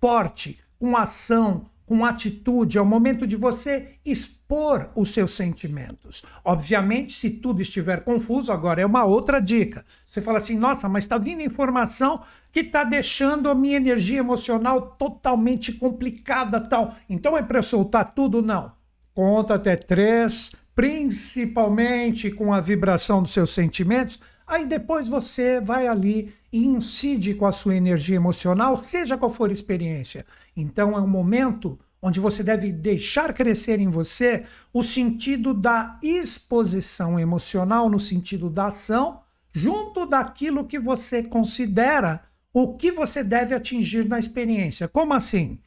forte, com ação, com atitude. É o momento de você expor os seus sentimentos. Obviamente, se tudo estiver confuso, agora é uma outra dica. Você fala assim, nossa, mas está vindo informação que está deixando a minha energia emocional totalmente complicada, tal. Então é para eu soltar tudo? Não. Conta até três, principalmente com a vibração dos seus sentimentos. Aí depois você vai ali e incide com a sua energia emocional, seja qual for a experiência. Então é um momento onde você deve deixar crescer em você o sentido da exposição emocional, no sentido da ação, junto daquilo que você considera o que você deve atingir na experiência. Como assim?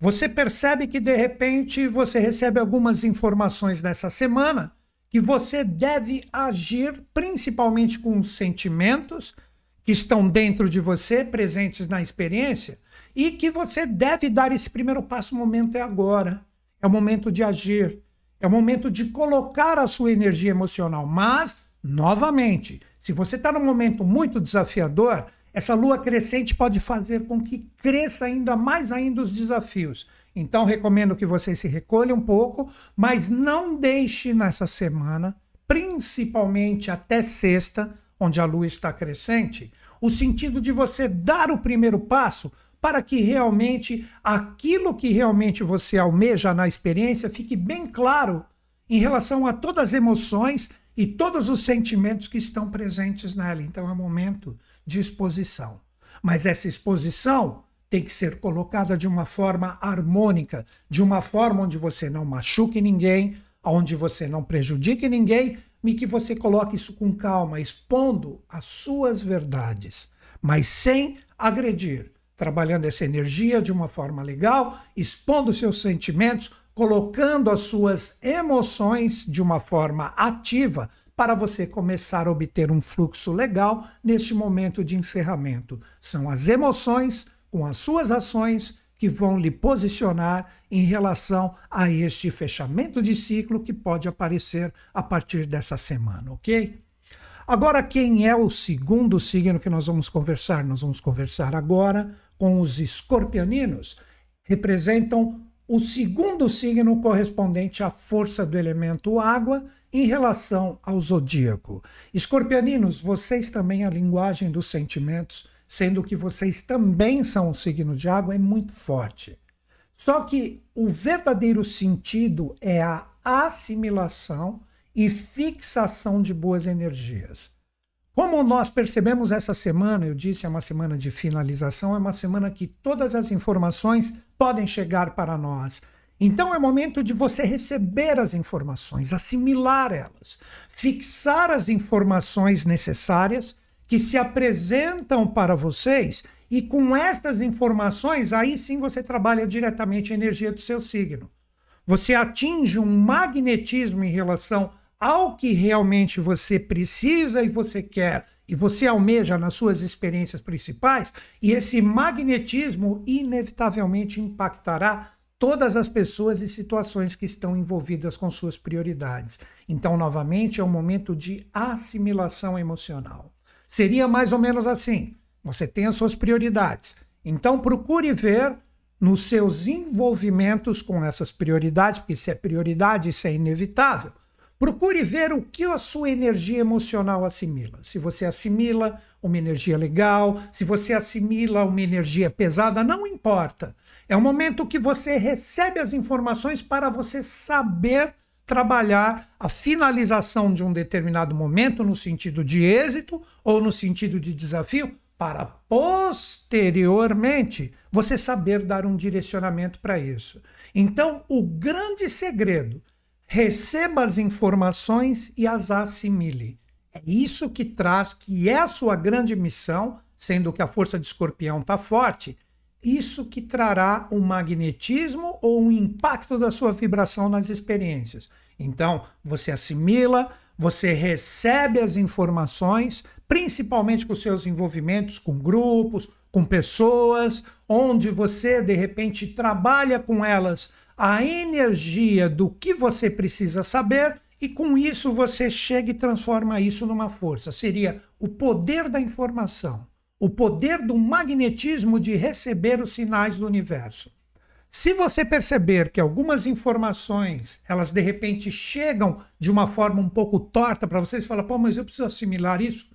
Você percebe que de repente você recebe algumas informações nessa semana, que você deve agir principalmente com os sentimentos que estão dentro de você, presentes na experiência, e que você deve dar esse primeiro passo. O momento é agora. É o momento de agir. É o momento de colocar a sua energia emocional. Mas, novamente, se você está num momento muito desafiador, essa lua crescente pode fazer com que cresça ainda mais ainda os desafios. Então, recomendo que você se recolha um pouco, mas não deixe nessa semana principalmente até sexta, onde a lua está crescente, o sentido de você dar o primeiro passo para que realmente aquilo que realmente você almeja na experiência fique bem claro em relação a todas as emoções e todos os sentimentos que estão presentes nela. Então é um momento de exposição. Mas essa exposição tem que ser colocada de uma forma harmônica, de uma forma onde você não machuque ninguém, onde você não prejudique ninguém, e que você coloque isso com calma, expondo as suas verdades, mas sem agredir, trabalhando essa energia de uma forma legal, expondo seus sentimentos, colocando as suas emoções de uma forma ativa para você começar a obter um fluxo legal neste momento de encerramento. São as emoções com as suas ações que vão lhe posicionar em relação a este fechamento de ciclo que pode aparecer a partir dessa semana, ok? Agora, quem é o segundo signo que nós vamos conversar? Nós vamos conversar agora com os escorpianinos, representam o segundo signo correspondente à força do elemento água em relação ao zodíaco. Escorpianinos, vocês também a linguagem dos sentimentos, sendo que vocês também são um signo de água, é muito forte. Só que o verdadeiro sentido é a assimilação e fixação de boas energias. Como nós percebemos essa semana, eu disse, é uma semana de finalização, é uma semana que todas as informações podem chegar para nós. Então é momento de você receber as informações, assimilar elas, fixar as informações necessárias que se apresentam para vocês e com estas informações, aí sim você trabalha diretamente a energia do seu signo. Você atinge um magnetismo em relação ao que realmente você precisa e você quer, e você almeja nas suas experiências principais, e esse magnetismo inevitavelmente impactará todas as pessoas e situações que estão envolvidas com suas prioridades. Então, novamente, é um momento de assimilação emocional. Seria mais ou menos assim, você tem as suas prioridades, então procure ver nos seus envolvimentos com essas prioridades, porque se é prioridade, isso é inevitável. Procure ver o que a sua energia emocional assimila. Se você assimila uma energia legal, se você assimila uma energia pesada, não importa. É um momento que você recebe as informações para você saber trabalhar a finalização de um determinado momento no sentido de êxito ou no sentido de desafio, para posteriormente você saber dar um direcionamento para isso. Então, o grande segredo: receba as informações e as assimile. É isso que traz, que é a sua grande missão, sendo que a força de escorpião está forte, isso que trará um magnetismo ou um impacto da sua vibração nas experiências. Então, você assimila, você recebe as informações, principalmente com seus envolvimentos com grupos, com pessoas, onde você, de repente, trabalha com elas a energia do que você precisa saber, e com isso você chega e transforma isso numa força. Seria o poder da informação, o poder do magnetismo de receber os sinais do universo. Se você perceber que algumas informações, elas de repente chegam de uma forma um pouco torta para você, você fala, pô, mas eu preciso assimilar isso?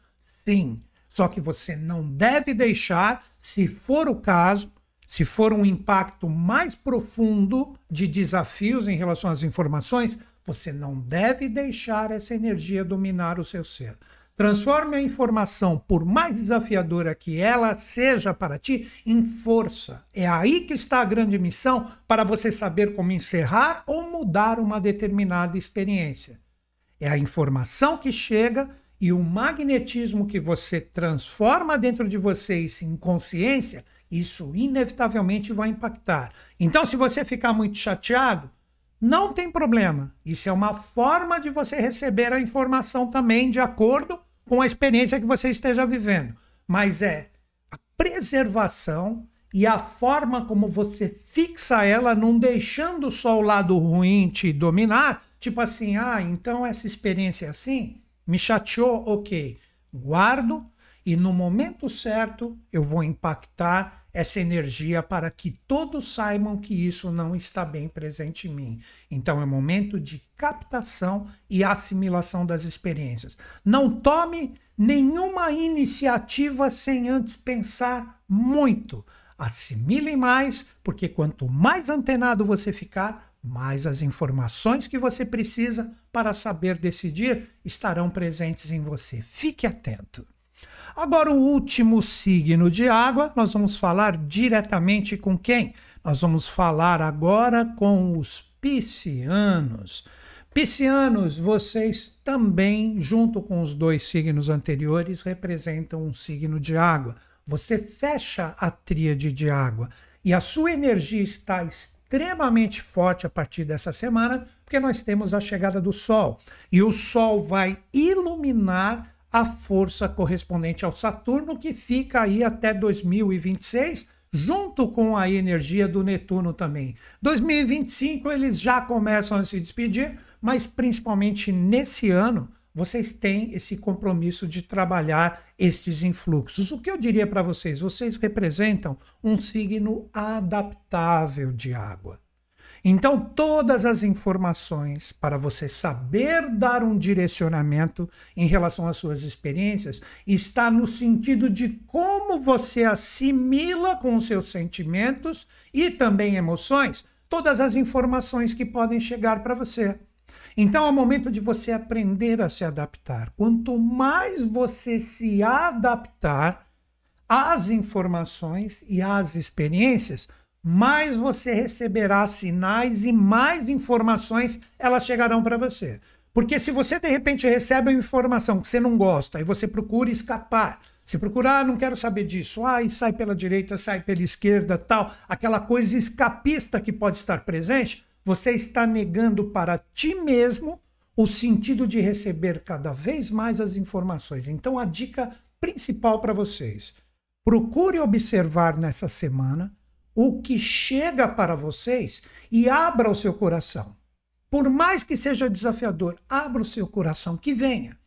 Sim, só que você não deve deixar, se for o caso, se for um impacto mais profundo de desafios em relação às informações, você não deve deixar essa energia dominar o seu ser. Transforme a informação, por mais desafiadora que ela seja para ti, em força. É aí que está a grande missão para você saber como encerrar ou mudar uma determinada experiência. É a informação que chega e o magnetismo que você transforma dentro de você isso em consciência. Isso inevitavelmente vai impactar. Então, se você ficar muito chateado, não tem problema. Isso é uma forma de você receber a informação também, de acordo com a experiência que você esteja vivendo. Mas é a preservação e a forma como você fixa ela, não deixando só o lado ruim te dominar. Tipo assim, ah, então essa experiência é assim? Me chateou? Ok. Guardo. E no momento certo, eu vou impactar essa energia para que todos saibam que isso não está bem presente em mim. Então é momento de captação e assimilação das experiências. Não tome nenhuma iniciativa sem antes pensar muito. Assimile mais, porque quanto mais antenado você ficar, mais as informações que você precisa para saber decidir estarão presentes em você. Fique atento. Agora, o último signo de água, nós vamos falar diretamente com quem? Nós vamos falar agora com os piscianos. Piscianos, vocês também, junto com os dois signos anteriores, representam um signo de água. Você fecha a tríade de água e a sua energia está extremamente forte a partir dessa semana, porque nós temos a chegada do Sol. E o Sol vai iluminar a força correspondente ao Saturno, que fica aí até dois mil e vinte e seis, junto com a energia do Netuno também. dois mil e vinte e cinco eles já começam a se despedir, mas principalmente nesse ano, vocês têm esse compromisso de trabalhar estes influxos. O que eu diria para vocês? Vocês representam um signo adaptável de água. Então, todas as informações para você saber dar um direcionamento em relação às suas experiências está no sentido de como você assimila com os seus sentimentos e também emoções todas as informações que podem chegar para você. Então, é o momento de você aprender a se adaptar. Quanto mais você se adaptar às informações e às experiências, mais você receberá sinais e mais informações elas chegarão para você. Porque se você, de repente, recebe uma informação que você não gosta e você procura escapar, se procurar, ah, não quero saber disso, ah, e sai pela direita, sai pela esquerda, tal, aquela coisa escapista que pode estar presente, você está negando para ti mesmo o sentido de receber cada vez mais as informações. Então, a dica principal para vocês, procure observar nessa semana o que chega para vocês e abra o seu coração. Por mais que seja desafiador, abra o seu coração, que venha.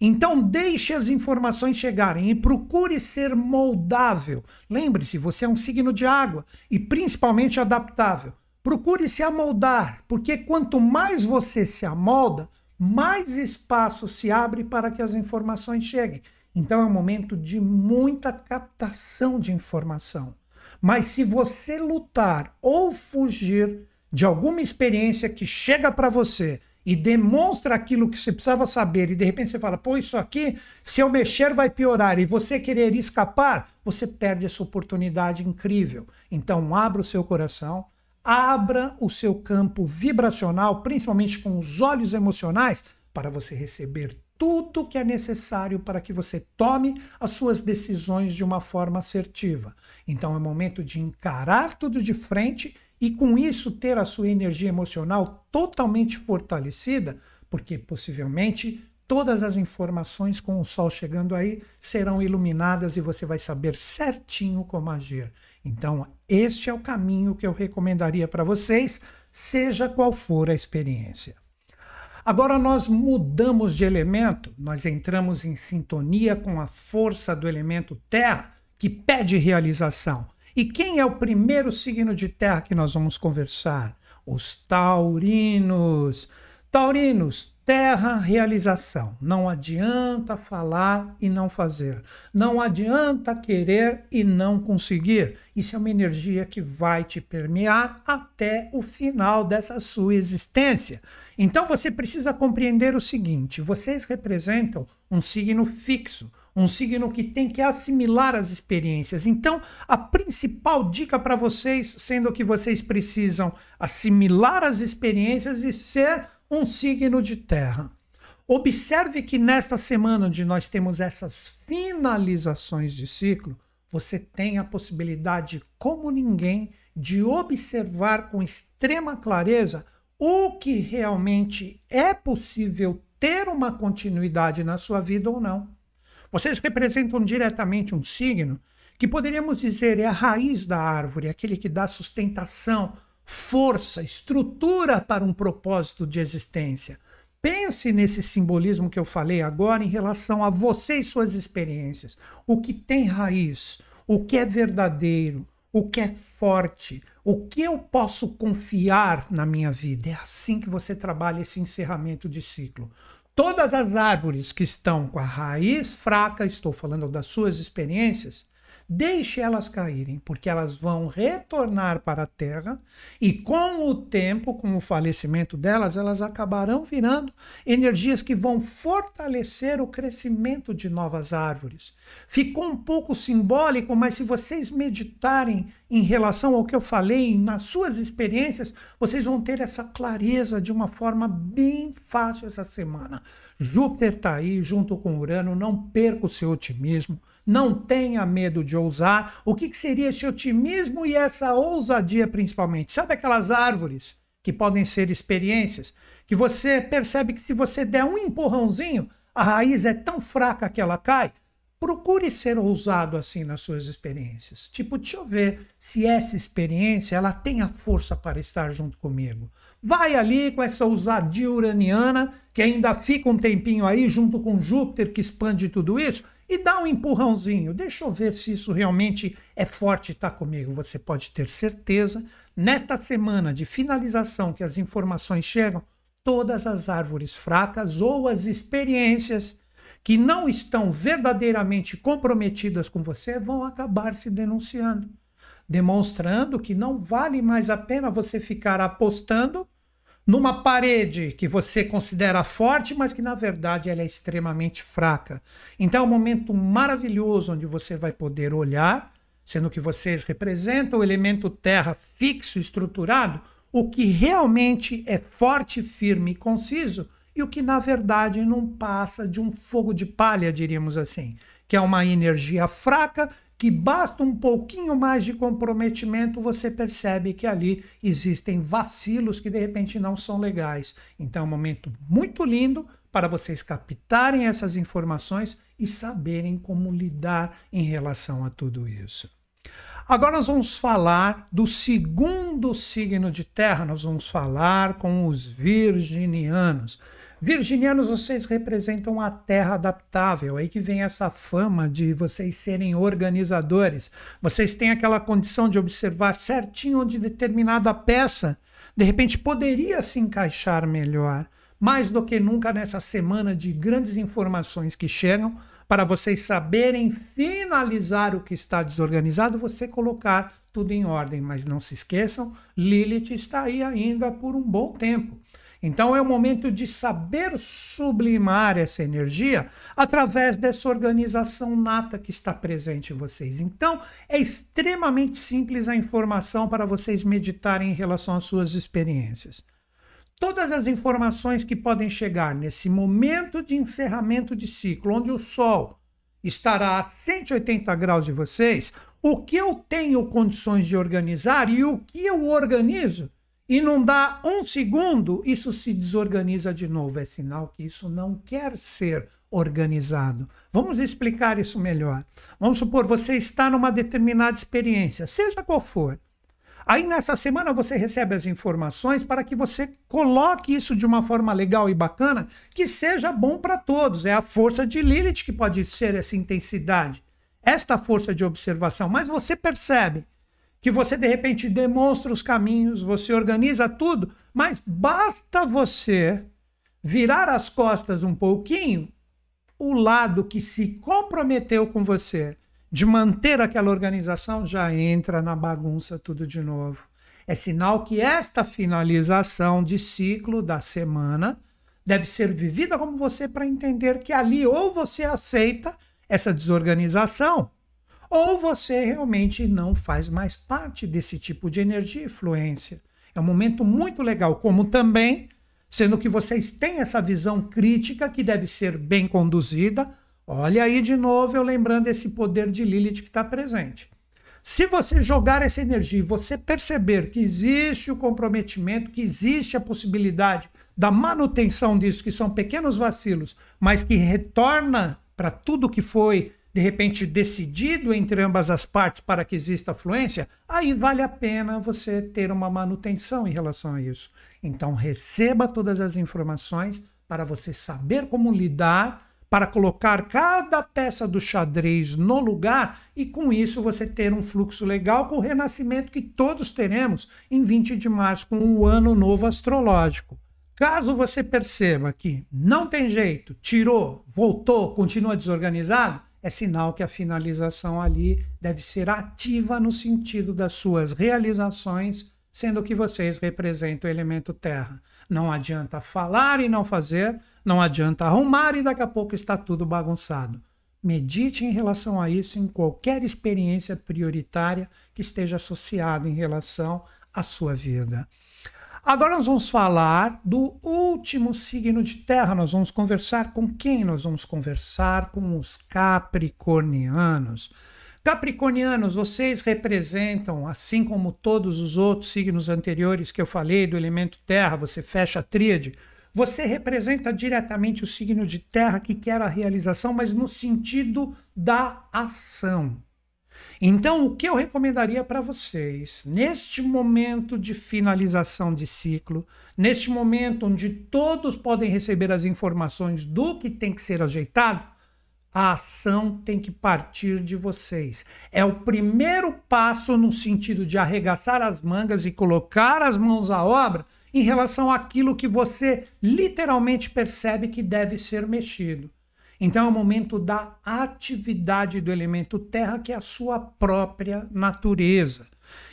Então, deixe as informações chegarem e procure ser moldável. Lembre-se, você é um signo de água e principalmente adaptável. Procure se amoldar, porque quanto mais você se amolda, mais espaço se abre para que as informações cheguem. Então, é um momento de muita captação de informação. Mas se você lutar ou fugir de alguma experiência que chega para você e demonstra aquilo que você precisava saber, e de repente você fala, pô, isso aqui, se eu mexer vai piorar, e você querer escapar, você perde essa oportunidade incrível. Então, abra o seu coração, abra o seu campo vibracional, principalmente com os olhos emocionais, para você receber tudo que é necessário para que você tome as suas decisões de uma forma assertiva. Então é momento de encarar tudo de frente e com isso ter a sua energia emocional totalmente fortalecida, porque possivelmente todas as informações com o Sol chegando aí serão iluminadas e você vai saber certinho como agir. Então este é o caminho que eu recomendaria para vocês, seja qual for a experiência. Agora nós mudamos de elemento, nós entramos em sintonia com a força do elemento terra, que pede realização. E quem é o primeiro signo de terra que nós vamos conversar? Os taurinos. Taurinos, terra, realização. Não adianta falar e não fazer. Não adianta querer e não conseguir. Isso é uma energia que vai te permear até o final dessa sua existência. Então você precisa compreender o seguinte, vocês representam um signo fixo, um signo que tem que assimilar as experiências. Então, a principal dica para vocês, sendo que vocês precisam assimilar as experiências e ser um signo de terra. Observe que nesta semana onde nós temos essas finalizações de ciclo, você tem a possibilidade, como ninguém, de observar com extrema clareza o que realmente é possível ter uma continuidade na sua vida ou não. Vocês representam diretamente um signo que poderíamos dizer é a raiz da árvore, aquele que dá sustentação, força, estrutura para um propósito de existência. Pense nesse simbolismo que eu falei agora em relação a você e suas experiências. O que tem raiz, o que é verdadeiro, o que é forte, o que eu posso confiar na minha vida. É assim que você trabalha esse encerramento de ciclo. Todas as árvores que estão com a raiz fraca, estou falando das suas experiências, deixe elas caírem, porque elas vão retornar para a terra e com o tempo, com o falecimento delas, elas acabarão virando energias que vão fortalecer o crescimento de novas árvores. Ficou um pouco simbólico, mas se vocês meditarem em relação ao que eu falei, nas suas experiências, vocês vão ter essa clareza de uma forma bem fácil essa semana. Júpiter está aí junto com Urano, não perca o seu otimismo. Não tenha medo de ousar. O que, que seria esse otimismo e essa ousadia principalmente? Sabe aquelas árvores que podem ser experiências? Que você percebe que se você der um empurrãozinho, a raiz é tão fraca que ela cai? Procure ser ousado assim nas suas experiências. Tipo, deixa eu ver se essa experiência ela tem a força para estar junto comigo. Vai ali com essa ousadia uraniana, que ainda fica um tempinho aí junto com Júpiter, que expande tudo isso, e dá um empurrãozinho. Deixa eu ver se isso realmente é forte e está comigo. Você pode ter certeza, nesta semana de finalização que as informações chegam, todas as árvores fracas ou as experiências que não estão verdadeiramente comprometidas com você vão acabar se denunciando, demonstrando que não vale mais a pena você ficar apostando numa parede que você considera forte, mas que na verdade ela é extremamente fraca. Então é um momento maravilhoso onde você vai poder olhar, sendo que vocês representam o elemento terra fixo, estruturado, o que realmente é forte, firme e conciso, e o que na verdade não passa de um fogo de palha, diríamos assim, que é uma energia fraca, que basta um pouquinho mais de comprometimento, você percebe que ali existem vacilos que de repente não são legais. Então é um momento muito lindo para vocês captarem essas informações e saberem como lidar em relação a tudo isso. Agora nós vamos falar do segundo signo de terra, nós vamos falar com os virginianos. Virginianos, vocês representam a terra adaptável, aí que vem essa fama de vocês serem organizadores. Vocês têm aquela condição de observar certinho onde determinada peça, de repente, poderia se encaixar melhor. Mais do que nunca nessa semana de grandes informações que chegam, para vocês saberem finalizar o que está desorganizado, você colocar tudo em ordem. Mas não se esqueçam, Lilith está aí ainda por um bom tempo. Então é o momento de saber sublimar essa energia através dessa organização nata que está presente em vocês. Então é extremamente simples a informação para vocês meditarem em relação às suas experiências. Todas as informações que podem chegar nesse momento de encerramento de ciclo, onde o Sol estará a cento e oitenta graus de vocês, o que eu tenho condições de organizar e o que eu organizo, e não dá um segundo, isso se desorganiza de novo. É sinal que isso não quer ser organizado. Vamos explicar isso melhor. Vamos supor, você está numa determinada experiência, seja qual for. Aí nessa semana você recebe as informações para que você coloque isso de uma forma legal e bacana, que seja bom para todos. É a força de Lilith que pode ser essa intensidade, esta força de observação. Mas você percebe que você, de repente, demonstra os caminhos, você organiza tudo, mas basta você virar as costas um pouquinho, o lado que se comprometeu com você de manter aquela organização já entra na bagunça tudo de novo. É sinal que esta finalização de ciclo da semana deve ser vivida como você para entender que ali ou você aceita essa desorganização, ou você realmente não faz mais parte desse tipo de energia e fluência. É um momento muito legal, como também, sendo que vocês têm essa visão crítica que deve ser bem conduzida. Olha aí de novo, eu lembrando esse poder de Lilith que está presente. Se você jogar essa energia e você perceber que existe o comprometimento, que existe a possibilidade da manutenção disso, que são pequenos vacilos, mas que retorna para tudo que foi de repente decidido entre ambas as partes para que exista fluência, aí vale a pena você ter uma manutenção em relação a isso. Então receba todas as informações para você saber como lidar, para colocar cada peça do xadrez no lugar e, com isso, você ter um fluxo legal com o renascimento que todos teremos em vinte de março, com o Ano Novo Astrológico. Caso você perceba que não tem jeito, tirou, voltou, continua desorganizado, é sinal que a finalização ali deve ser ativa no sentido das suas realizações, sendo que vocês representam o elemento terra. Não adianta falar e não fazer, não adianta arrumar e daqui a pouco está tudo bagunçado. Medite em relação a isso em qualquer experiência prioritária que esteja associada em relação à sua vida. Agora nós vamos falar do último signo de terra. Nós vamos conversar com quem? Nós vamos conversar com os capricornianos. Capricornianos, vocês representam, assim como todos os outros signos anteriores que eu falei, do elemento terra, você fecha a tríade, você representa diretamente o signo de terra que quer a realização, mas no sentido da ação. Então, o que eu recomendaria para vocês, neste momento de finalização de ciclo, neste momento onde todos podem receber as informações do que tem que ser ajeitado, a ação tem que partir de vocês. É o primeiro passo no sentido de arregaçar as mangas e colocar as mãos à obra em relação àquilo que você literalmente percebe que deve ser mexido. Então é o momento da atividade do elemento terra, que é a sua própria natureza.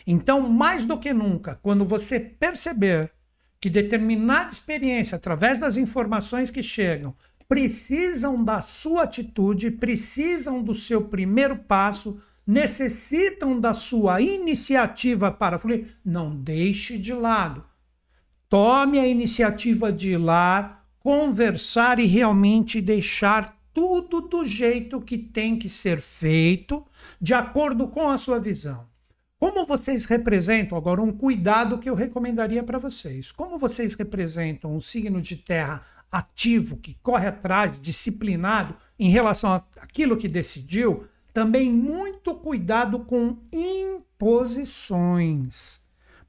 Então, mais do que nunca, quando você perceber que determinada experiência, através das informações que chegam, precisam da sua atitude, precisam do seu primeiro passo, necessitam da sua iniciativa para fluir, não deixe de lado. Tome a iniciativa de ir lá, conversar e realmente deixar tudo do jeito que tem que ser feito, de acordo com a sua visão. Como vocês representam, agora um cuidado que eu recomendaria para vocês, como vocês representam um signo de terra ativo, que corre atrás, disciplinado em relação àquilo que decidiu, também muito cuidado com imposições,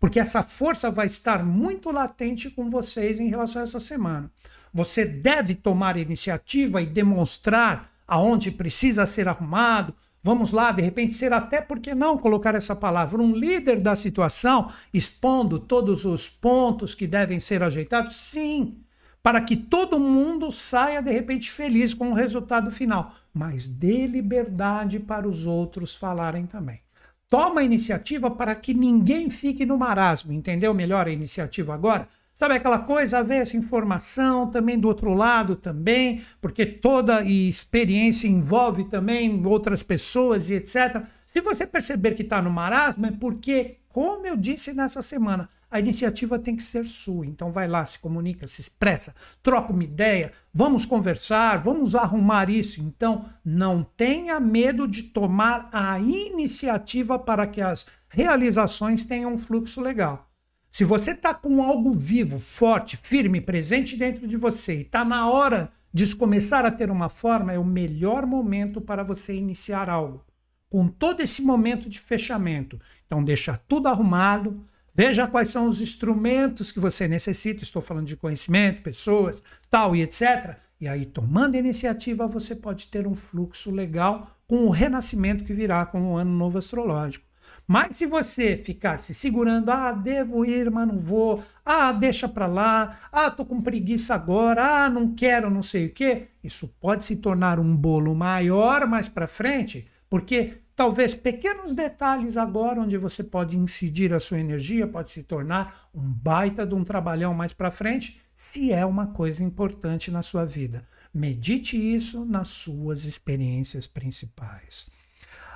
porque essa força vai estar muito latente com vocês em relação a essa semana. Você deve tomar iniciativa e demonstrar aonde precisa ser arrumado. Vamos lá, de repente, ser até, por que não colocar essa palavra, um líder da situação, expondo todos os pontos que devem ser ajeitados, sim, para que todo mundo saia, de repente, feliz com o resultado final. Mas dê liberdade para os outros falarem também. Toma a iniciativa para que ninguém fique no marasmo, entendeu melhor a iniciativa agora? Sabe aquela coisa, ver essa informação também do outro lado também, porque toda experiência envolve também outras pessoas e etcétera. Se você perceber que está no marasmo, é porque, como eu disse nessa semana, a iniciativa tem que ser sua. Então vai lá, se comunica, se expressa, troca uma ideia, vamos conversar, vamos arrumar isso. Então não tenha medo de tomar a iniciativa para que as realizações tenham um fluxo legal. Se você está com algo vivo, forte, firme, presente dentro de você e está na hora de começar a ter uma forma, é o melhor momento para você iniciar algo. Com todo esse momento de fechamento. Então deixa tudo arrumado, veja quais são os instrumentos que você necessita, estou falando de conhecimento, pessoas, tal e etcétera. E aí, tomando iniciativa, você pode ter um fluxo legal com o renascimento que virá com o Ano Novo Astrológico. Mas se você ficar se segurando, ah, devo ir, mas não vou, ah, deixa pra lá, ah, tô com preguiça agora, ah, não quero, não sei o quê, isso pode se tornar um bolo maior mais pra frente, porque talvez pequenos detalhes agora, onde você pode incidir a sua energia, pode se tornar um baita de um trabalhão mais pra frente, se é uma coisa importante na sua vida. Medite isso nas suas experiências principais.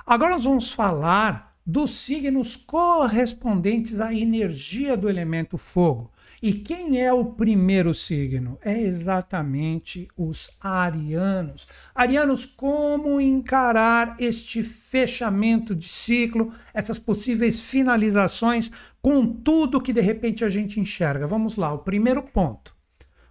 Agora nós vamos falar dos signos correspondentes à energia do elemento fogo. E quem é o primeiro signo? É exatamente os arianos. Arianos, como encarar este fechamento de ciclo, essas possíveis finalizações, com tudo que de repente a gente enxerga? Vamos lá, o primeiro ponto.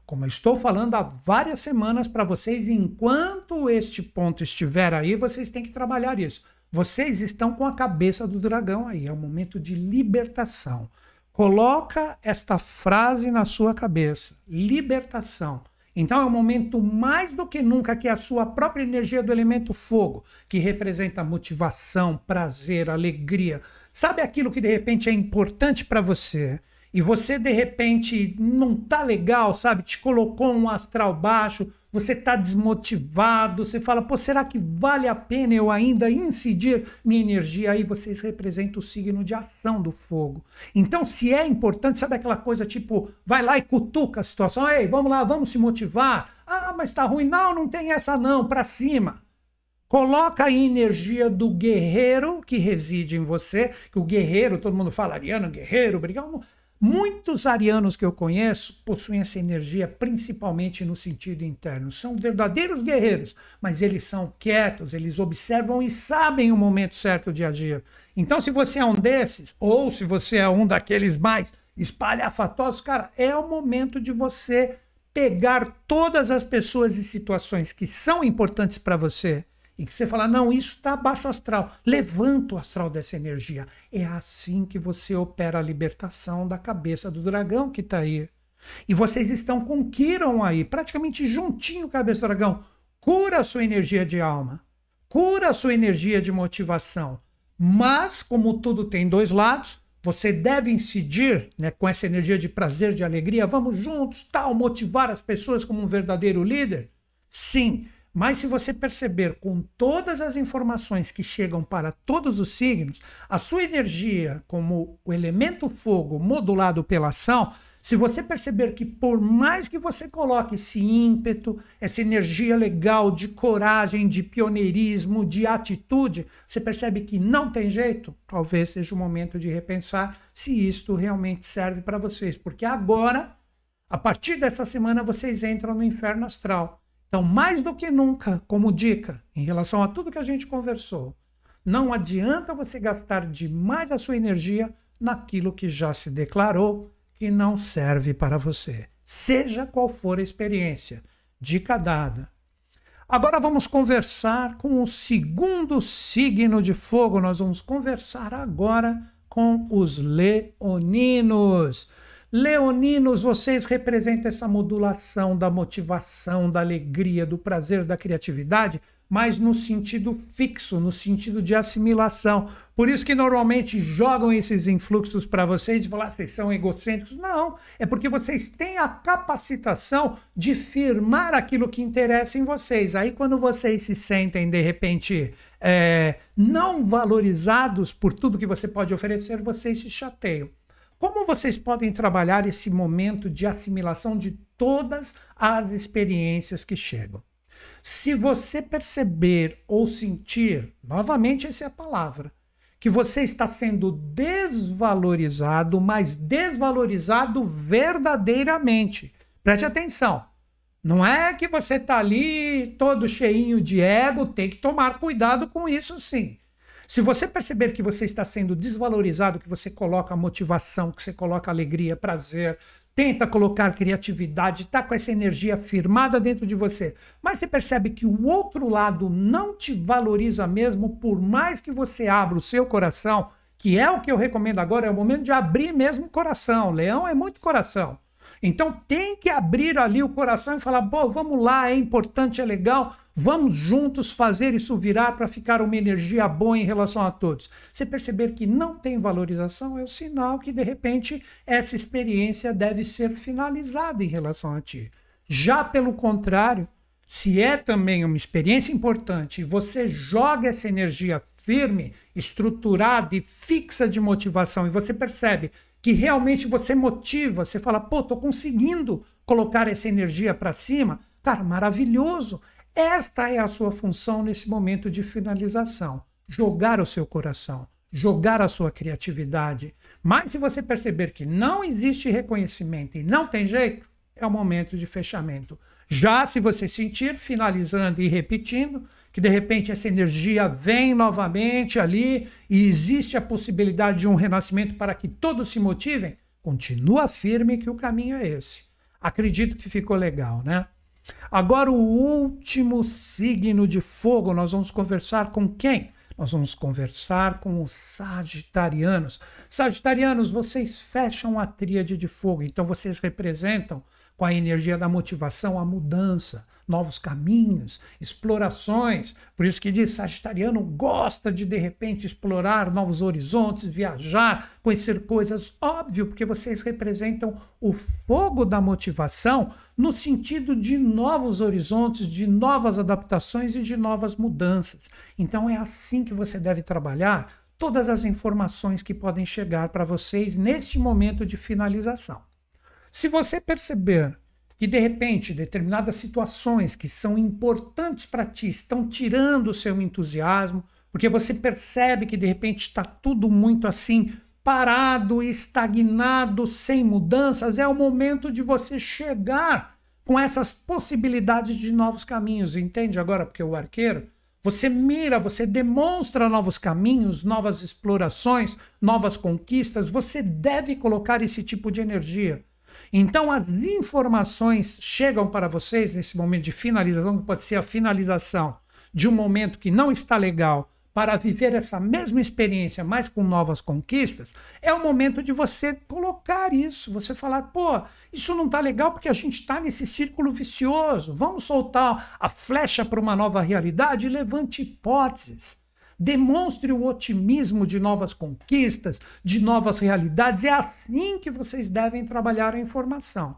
Como eu estou falando há várias semanas para vocês, enquanto este ponto estiver aí, vocês têm que trabalhar isso. Vocês estão com a cabeça do dragão aí, é o momento de libertação. Coloca esta frase na sua cabeça, libertação. Então é o momento mais do que nunca que a sua própria energia do elemento fogo, que representa motivação, prazer, alegria, sabe aquilo que de repente é importante para você e você de repente não tá legal, sabe? Te colocou um astral baixo, você tá desmotivado, você fala, pô, será que vale a pena eu ainda incidir minha energia? Aí vocês representam o signo de ação do fogo. Então, se é importante, sabe aquela coisa tipo, vai lá e cutuca a situação, ei, vamos lá, vamos se motivar. Ah, mas tá ruim. Não, não tem essa não, pra cima. Coloca a energia do guerreiro que reside em você, que o guerreiro, todo mundo fala, ariano, guerreiro, brigão. Muitos arianos que eu conheço possuem essa energia principalmente no sentido interno. São verdadeiros guerreiros, mas eles são quietos, eles observam e sabem o momento certo de agir. Então, se você é um desses, ou se você é um daqueles mais espalhafatosos, cara, é o momento de você pegar todas as pessoas e situações que são importantes para você e que você fala, não, isso está baixo astral. Levanta o astral dessa energia. É assim que você opera a libertação da cabeça do dragão que está aí. E vocês estão com Quirón aí, praticamente juntinho com a cabeça do dragão. Cura a sua energia de alma. Cura a sua energia de motivação. Mas, como tudo tem dois lados, você deve incidir, né, com essa energia de prazer, de alegria. Vamos juntos, tal, motivar as pessoas como um verdadeiro líder? Sim. Mas se você perceber com todas as informações que chegam para todos os signos, a sua energia como o elemento fogo modulado pela ação, se você perceber que por mais que você coloque esse ímpeto, essa energia legal de coragem, de pioneirismo, de atitude, você percebe que não tem jeito, talvez seja o momento de repensar se isto realmente serve para vocês. Porque agora, a partir dessa semana, vocês entram no inferno astral. Então, mais do que nunca, como dica, em relação a tudo que a gente conversou, não adianta você gastar demais a sua energia naquilo que já se declarou que não serve para você, seja qual for a experiência. Dica dada. Agora vamos conversar com o segundo signo de fogo. Nós vamos conversar agora com os leoninos. Leoninos, vocês representam essa modulação da motivação, da alegria, do prazer, da criatividade, mas no sentido fixo, no sentido de assimilação. Por isso que normalmente jogam esses influxos para vocês, de falar, vocês são egocêntricos. Não, é porque vocês têm a capacitação de firmar aquilo que interessa em vocês. Aí quando vocês se sentem, de repente, é, não valorizados por tudo que você pode oferecer, vocês se chateiam. Como vocês podem trabalhar esse momento de assimilação de todas as experiências que chegam? Se você perceber ou sentir, novamente essa é a palavra, que você está sendo desvalorizado, mas desvalorizado verdadeiramente. Preste atenção. Não é que você está ali todo cheinho de ego, tem que tomar cuidado com isso sim. Se você perceber que você está sendo desvalorizado, que você coloca motivação, que você coloca alegria, prazer, tenta colocar criatividade, está com essa energia firmada dentro de você, mas você percebe que o outro lado não te valoriza mesmo, por mais que você abra o seu coração, que é o que eu recomendo agora, é o momento de abrir mesmo o coração. Leão é muito coração. Então tem que abrir ali o coração e falar, pô, vamos lá, é importante, é legal, vamos juntos fazer isso virar para ficar uma energia boa em relação a todos. Você perceber que não tem valorização é o sinal que, de repente, essa experiência deve ser finalizada em relação a ti. Já pelo contrário, se é também uma experiência importante e você joga essa energia firme, estruturada e fixa de motivação e você percebe que realmente você motiva, você fala, pô, tô conseguindo colocar essa energia para cima, cara, maravilhoso. Esta é a sua função nesse momento de finalização, jogar o seu coração, jogar a sua criatividade. Mas se você perceber que não existe reconhecimento e não tem jeito, é o momento de fechamento. Já se você sentir, finalizando e repetindo, que de repente essa energia vem novamente ali e existe a possibilidade de um renascimento para que todos se motivem, continua firme que o caminho é esse. Acredito que ficou legal, né? Agora o último signo de fogo, nós vamos conversar com quem? Nós vamos conversar com os sagitarianos. Sagitarianos, vocês fecham a tríade de fogo, então vocês representam com a energia da motivação a mudança, novos caminhos, explorações. Por isso que diz, sagitariano gosta de, de repente, explorar novos horizontes, viajar, conhecer coisas. Óbvio, porque vocês representam o fogo da motivação no sentido de novos horizontes, de novas adaptações e de novas mudanças. Então é assim que você deve trabalhar todas as informações que podem chegar para vocês neste momento de finalização. Se você perceber que, de repente, determinadas situações que são importantes para ti estão tirando o seu entusiasmo, porque você percebe que, de repente, está tudo muito assim, parado, estagnado, sem mudanças, é o momento de você chegar com essas possibilidades de novos caminhos. Entende agora porque o arqueiro? Você mira, você demonstra novos caminhos, novas explorações, novas conquistas. Você deve colocar esse tipo de energia. Então as informações chegam para vocês nesse momento de finalização, que pode ser a finalização de um momento que não está legal, para viver essa mesma experiência, mas com novas conquistas. É o momento de você colocar isso, você falar, pô, isso não está legal porque a gente está nesse círculo vicioso, vamos soltar a flecha para uma nova realidade, levante hipóteses. Demonstre o otimismo de novas conquistas, de novas realidades. É assim que vocês devem trabalhar a informação.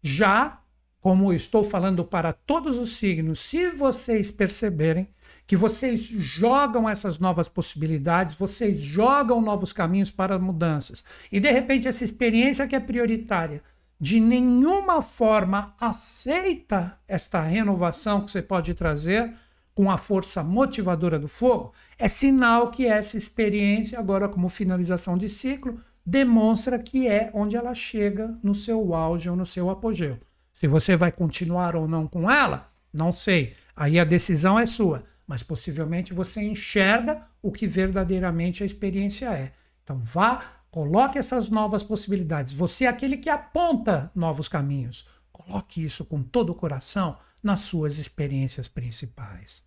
Já, como eu estou falando para todos os signos, se vocês perceberem que vocês jogam essas novas possibilidades, vocês jogam novos caminhos para mudanças, e de repente essa experiência que é prioritária, de nenhuma forma aceita esta renovação que você pode trazer, com a força motivadora do fogo, é sinal que essa experiência, agora como finalização de ciclo, demonstra que é onde ela chega no seu auge ou no seu apogeu. Se você vai continuar ou não com ela, não sei. Aí a decisão é sua, mas possivelmente você enxerga o que verdadeiramente a experiência é. Então vá, coloque essas novas possibilidades. Você é aquele que aponta novos caminhos. Coloque isso com todo o coração nas suas experiências principais.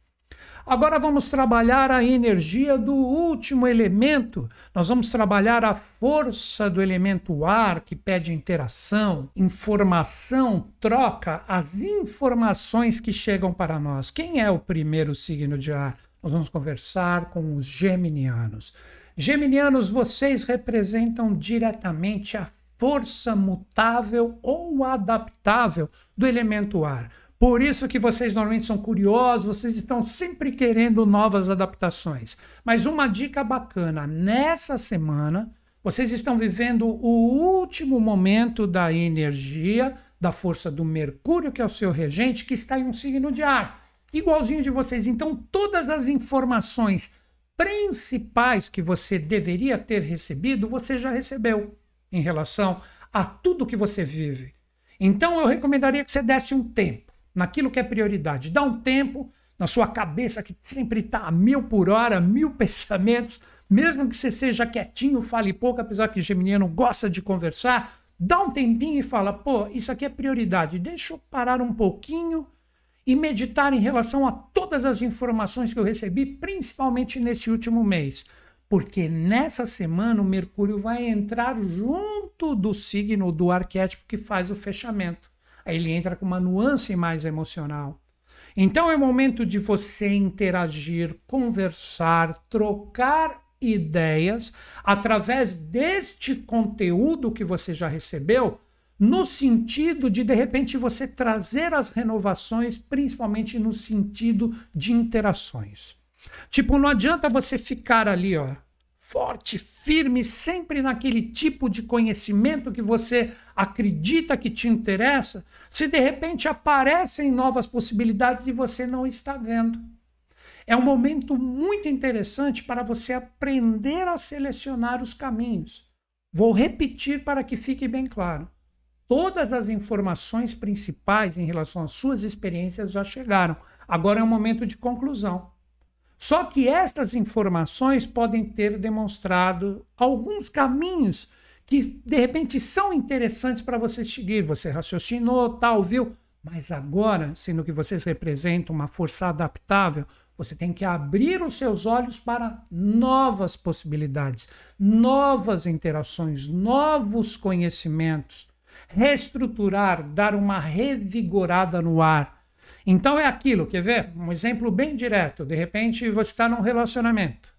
Agora vamos trabalhar a energia do último elemento. Nós vamos trabalhar a força do elemento ar, que pede interação, informação, troca, as informações que chegam para nós. Quem é o primeiro signo de ar? Nós vamos conversar com os geminianos. Geminianos, vocês representam diretamente a força mutável ou adaptável do elemento ar. Por isso que vocês normalmente são curiosos, vocês estão sempre querendo novas adaptações. Mas uma dica bacana, nessa semana, vocês estão vivendo o último momento da energia, da força do Mercúrio, que é o seu regente, que está em um signo de ar, igualzinho de vocês. Então, todas as informações principais que você deveria ter recebido, você já recebeu em relação a tudo que você vive. Então, eu recomendaria que você desse um tempo naquilo que é prioridade. Dá um tempo na sua cabeça, que sempre está a mil por hora, mil pensamentos, mesmo que você seja quietinho, fale pouco, apesar que geminiano gosta de conversar, dá um tempinho e fala, pô, isso aqui é prioridade, deixa eu parar um pouquinho e meditar em relação a todas as informações que eu recebi, principalmente nesse último mês. Porque nessa semana o Mercúrio vai entrar junto do signo do arquétipo que faz o fechamento. Aí ele entra com uma nuance mais emocional. Então é o momento de você interagir, conversar, trocar ideias através deste conteúdo que você já recebeu, no sentido de, de repente, você trazer as renovações, principalmente no sentido de interações. Tipo, não adianta você ficar ali, ó, forte, firme, sempre naquele tipo de conhecimento que você acredita que te interessa, se de repente aparecem novas possibilidades e você não está vendo. É um momento muito interessante para você aprender a selecionar os caminhos. Vou repetir para que fique bem claro. Todas as informações principais em relação às suas experiências já chegaram. Agora é um momento de conclusão. Só que estas informações podem ter demonstrado alguns caminhos que, de repente, são interessantes para você seguir. Você raciocinou, tal, viu? Mas agora, sendo que vocês representam uma força adaptável, você tem que abrir os seus olhos para novas possibilidades, novas interações, novos conhecimentos, reestruturar, dar uma revigorada no ar. Então é aquilo, quer ver? Um exemplo bem direto. De repente você está num relacionamento.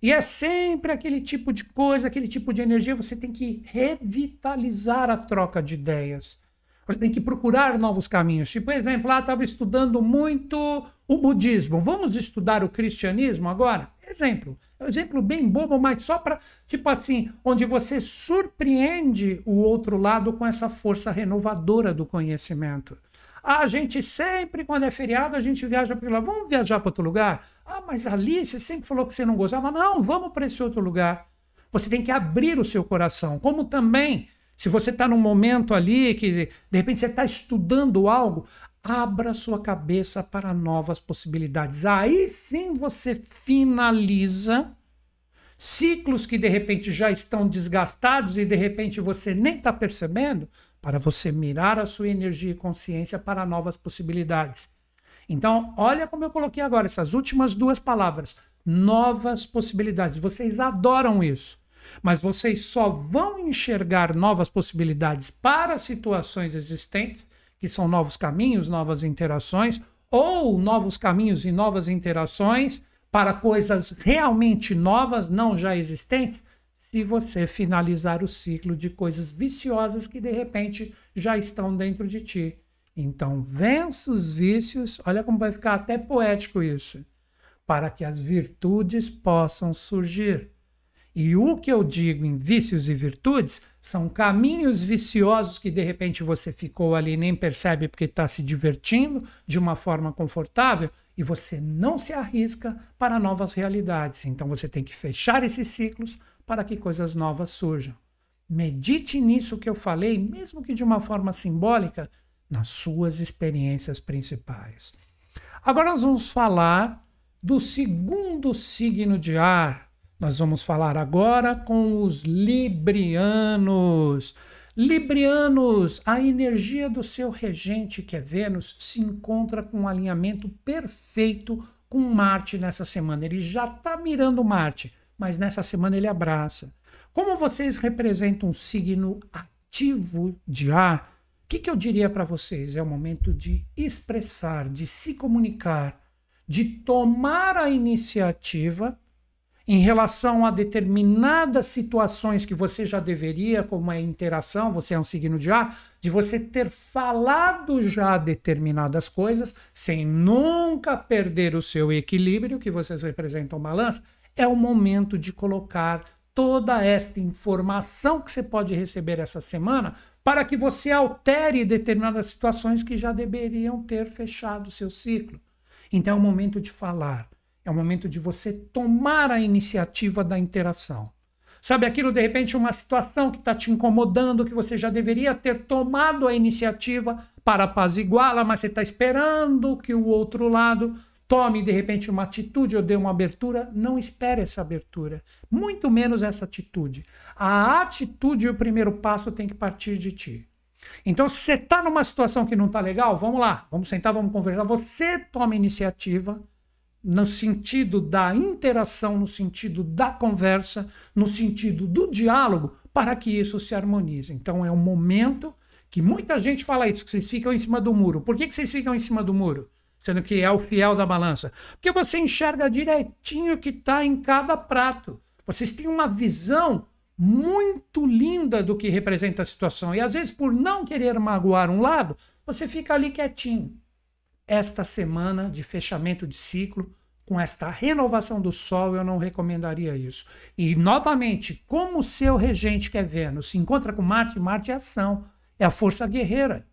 E é sempre aquele tipo de coisa, aquele tipo de energia, você tem que revitalizar a troca de ideias. Você tem que procurar novos caminhos. Tipo, por exemplo, lá estava estudando muito o budismo. Vamos estudar o cristianismo agora? Exemplo. É um exemplo bem bobo, mas só para, tipo assim, onde você surpreende o outro lado com essa força renovadora do conhecimento. A gente sempre, quando é feriado, a gente viaja para lá. Vamos viajar para outro lugar? Ah, mas ali você sempre falou que você não gostava. Não, vamos para esse outro lugar. Você tem que abrir o seu coração. Como também, se você está num momento ali que, de repente, você está estudando algo, abra sua cabeça para novas possibilidades. Aí sim você finaliza ciclos que, de repente, já estão desgastados e, de repente, você nem está percebendo, para você mirar a sua energia e consciência para novas possibilidades. Então, olha como eu coloquei agora essas últimas duas palavras. Novas possibilidades. Vocês adoram isso. Mas vocês só vão enxergar novas possibilidades para situações existentes, que são novos caminhos, novas interações, ou novos caminhos e novas interações para coisas realmente novas, não já existentes, se você finalizar o ciclo de coisas viciosas que, de repente, já estão dentro de ti. Então, vença os vícios, olha como vai ficar até poético isso, para que as virtudes possam surgir. E o que eu digo em vícios e virtudes são caminhos viciosos que, de repente, você ficou ali e nem percebe porque está se divertindo de uma forma confortável e você não se arrisca para novas realidades. Então, você tem que fechar esses ciclos para que coisas novas surjam. Medite nisso que eu falei, mesmo que de uma forma simbólica, nas suas experiências principais. Agora nós vamos falar do segundo signo de ar. Nós vamos falar agora com os librianos. Librianos, a energia do seu regente, que é Vênus, se encontra com um alinhamento perfeito com Marte nessa semana. Ele já está mirando Marte, mas nessa semana ele abraça. Como vocês representam um signo ativo de ar, o que, que eu diria para vocês? É o momento de expressar, de se comunicar, de tomar a iniciativa em relação a determinadas situações que você já deveria, como é interação, você é um signo de ar, de você ter falado já determinadas coisas, sem nunca perder o seu equilíbrio, que vocês representam balança. É o momento de colocar toda esta informação que você pode receber essa semana para que você altere determinadas situações que já deveriam ter fechado o seu ciclo. Então é o momento de falar, é o momento de você tomar a iniciativa da interação. Sabe aquilo, de repente, uma situação que está te incomodando, que você já deveria ter tomado a iniciativa para apaziguá-la, mas você está esperando que o outro lado tome, de repente, uma atitude ou dê uma abertura. Não espere essa abertura, muito menos essa atitude. A atitude e o primeiro passo tem que partir de ti. Então, se você está numa situação que não está legal, vamos lá, vamos sentar, vamos conversar. Você toma iniciativa no sentido da interação, no sentido da conversa, no sentido do diálogo, para que isso se harmonize. Então, é um momento que muita gente fala isso, que vocês ficam em cima do muro. Por que que vocês ficam em cima do muro? Sendo que é o fiel da balança. Porque você enxerga direitinho o que está em cada prato. Vocês têm uma visão muito linda do que representa a situação. E às vezes, por não querer magoar um lado, você fica ali quietinho. Esta semana de fechamento de ciclo, com esta renovação do Sol, eu não recomendaria isso. E, novamente, como o seu regente, que é Vênus, se encontra com Marte, Marte é ação, é a força guerreira.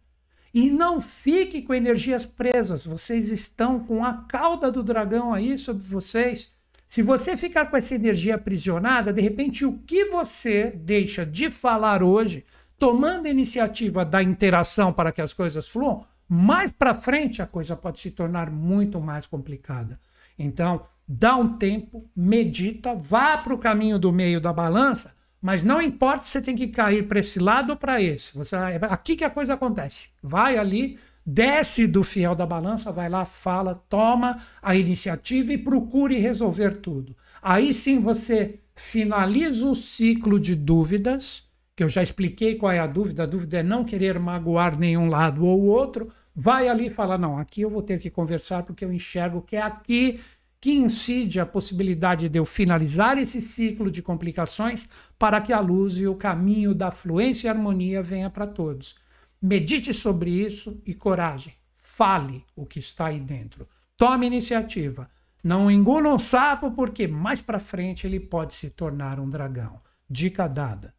E não fique com energias presas. Vocês estão com a cauda do dragão aí sobre vocês. Se você ficar com essa energia aprisionada, de repente o que você deixa de falar hoje, tomando a iniciativa da interação para que as coisas fluam, mais para frente a coisa pode se tornar muito mais complicada. Então, dá um tempo, medita, vá para o caminho do meio da balança, mas não importa se você tem que cair para esse lado ou para esse. Você, é aqui que a coisa acontece. Vai ali, desce do fiel da balança, vai lá, fala, toma a iniciativa e procure resolver tudo. Aí sim você finaliza o ciclo de dúvidas, que eu já expliquei qual é a dúvida. A dúvida é não querer magoar nenhum lado ou outro. Vai ali e fala, não, aqui eu vou ter que conversar porque eu enxergo que é aqui que incide a possibilidade de eu finalizar esse ciclo de complicações para que a luz e o caminho da fluência e harmonia venha para todos. Medite sobre isso e coragem. Fale o que está aí dentro. Tome iniciativa. Não engula um sapo porque mais para frente ele pode se tornar um dragão. Dica dada.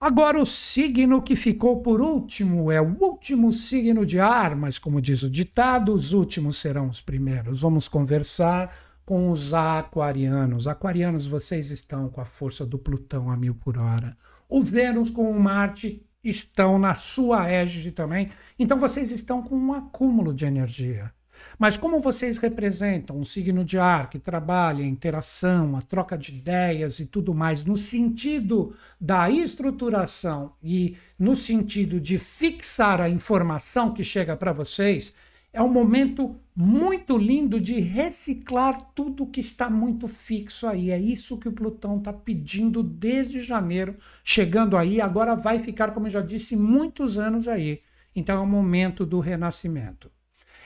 Agora o signo que ficou por último é o último signo de ar, mas como diz o ditado, os últimos serão os primeiros. Vamos conversar com os aquarianos. Aquarianos, vocês estão com a força do Plutão a mil por hora. O Vênus com o Marte estão na sua égide também. Então vocês estão com um acúmulo de energia. Mas como vocês representam um signo de ar que trabalha a interação, a troca de ideias e tudo mais, no sentido da estruturação e no sentido de fixar a informação que chega para vocês, é um momento muito lindo de reciclar tudo que está muito fixo aí. É isso que o Plutão está pedindo desde janeiro, chegando aí, agora vai ficar, como eu já disse, muitos anos aí. Então é o momento do renascimento.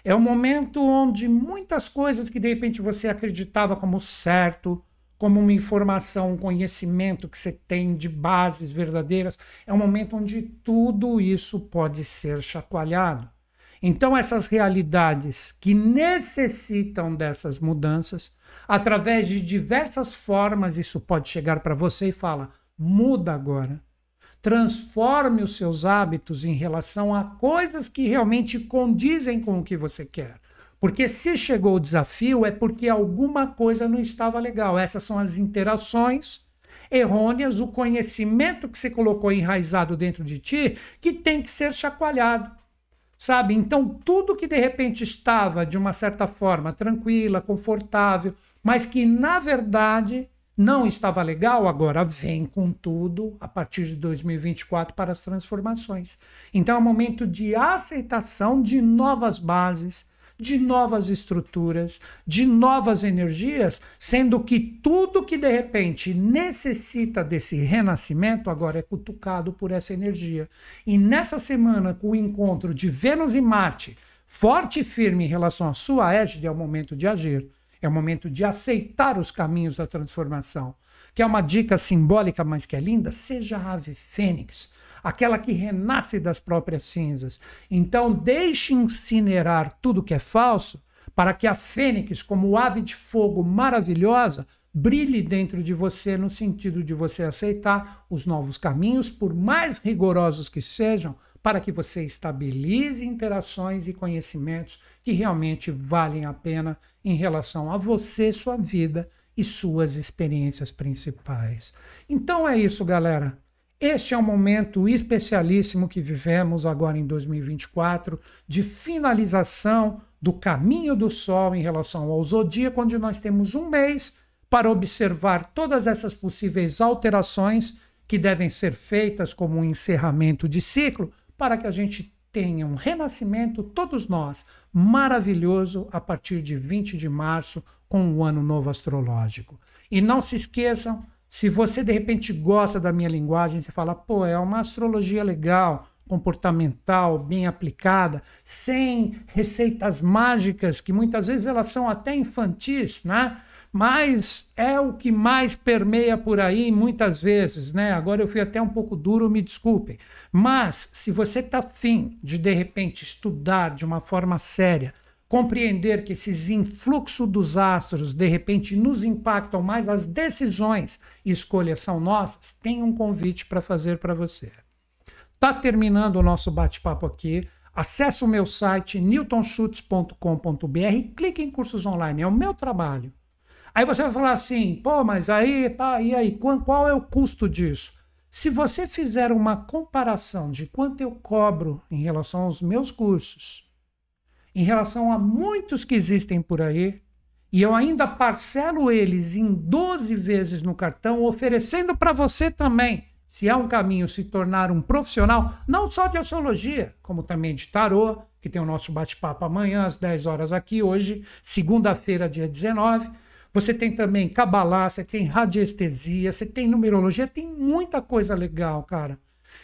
É um momento onde muitas coisas que de repente você acreditava como certo, como uma informação, um conhecimento que você tem de bases verdadeiras, é um momento onde tudo isso pode ser chacoalhado. Então essas realidades que necessitam dessas mudanças, através de diversas formas, isso pode chegar para você e fala, muda agora. Transforme os seus hábitos em relação a coisas que realmente condizem com o que você quer. Porque se chegou o desafio, é porque alguma coisa não estava legal. Essas são as interações errôneas, o conhecimento que você colocou enraizado dentro de ti, que tem que ser chacoalhado. Sabe? Então, tudo que de repente estava, de uma certa forma, tranquila, confortável, mas que, na verdade, não estava legal, agora vem com tudo a partir de dois mil e vinte e quatro para as transformações. Então é um momento de aceitação de novas bases, de novas estruturas, de novas energias, sendo que tudo que de repente necessita desse renascimento agora é cutucado por essa energia. E nessa semana, com o encontro de Vênus e Marte, forte e firme em relação à sua égide, é o momento de agir. É o momento de aceitar os caminhos da transformação, que é uma dica simbólica, mas que é linda. Seja a ave fênix, aquela que renasce das próprias cinzas. Então deixe incinerar tudo que é falso, para que a fênix, como ave de fogo maravilhosa, brilhe dentro de você, no sentido de você aceitar os novos caminhos, por mais rigorosos que sejam, para que você estabilize interações e conhecimentos que realmente valem a pena em relação a você, sua vida e suas experiências principais. Então é isso, galera. Este é um momento especialíssimo que vivemos agora em dois mil e vinte e quatro, de finalização do caminho do Sol em relação ao Zodíaco, onde nós temos um mês para observar todas essas possíveis alterações que devem ser feitas como um encerramento de ciclo, para que a gente tenha um renascimento, todos nós, maravilhoso, a partir de vinte de março, com o Ano Novo Astrológico. E não se esqueçam, se você de repente gosta da minha linguagem, você fala, pô, é uma astrologia legal, comportamental, bem aplicada, sem receitas mágicas, que muitas vezes elas são até infantis, né? Mas é o que mais permeia por aí muitas vezes, né? Agora eu fui até um pouco duro, me desculpem. Mas se você está afim de, de repente, estudar de uma forma séria, compreender que esses influxos dos astros, de repente, nos impactam mais, as decisões e escolhas são nossas, tem um convite para fazer para você. Tá terminando o nosso bate-papo aqui. Acesse o meu site, nilton schutz ponto com ponto br, e clique em cursos online, é o meu trabalho. Aí você vai falar assim, pô, mas aí, pá, e aí, qual, qual é o custo disso? Se você fizer uma comparação de quanto eu cobro em relação aos meus cursos, em relação a muitos que existem por aí, e eu ainda parcelo eles em doze vezes no cartão, oferecendo para você também se há um caminho se tornar um profissional, não só de astrologia, como também de tarô, que tem o nosso bate-papo amanhã às dez horas aqui, hoje, segunda-feira, dia dezenove. Você tem também cabalá, você tem radiestesia, você tem numerologia, tem muita coisa legal, cara.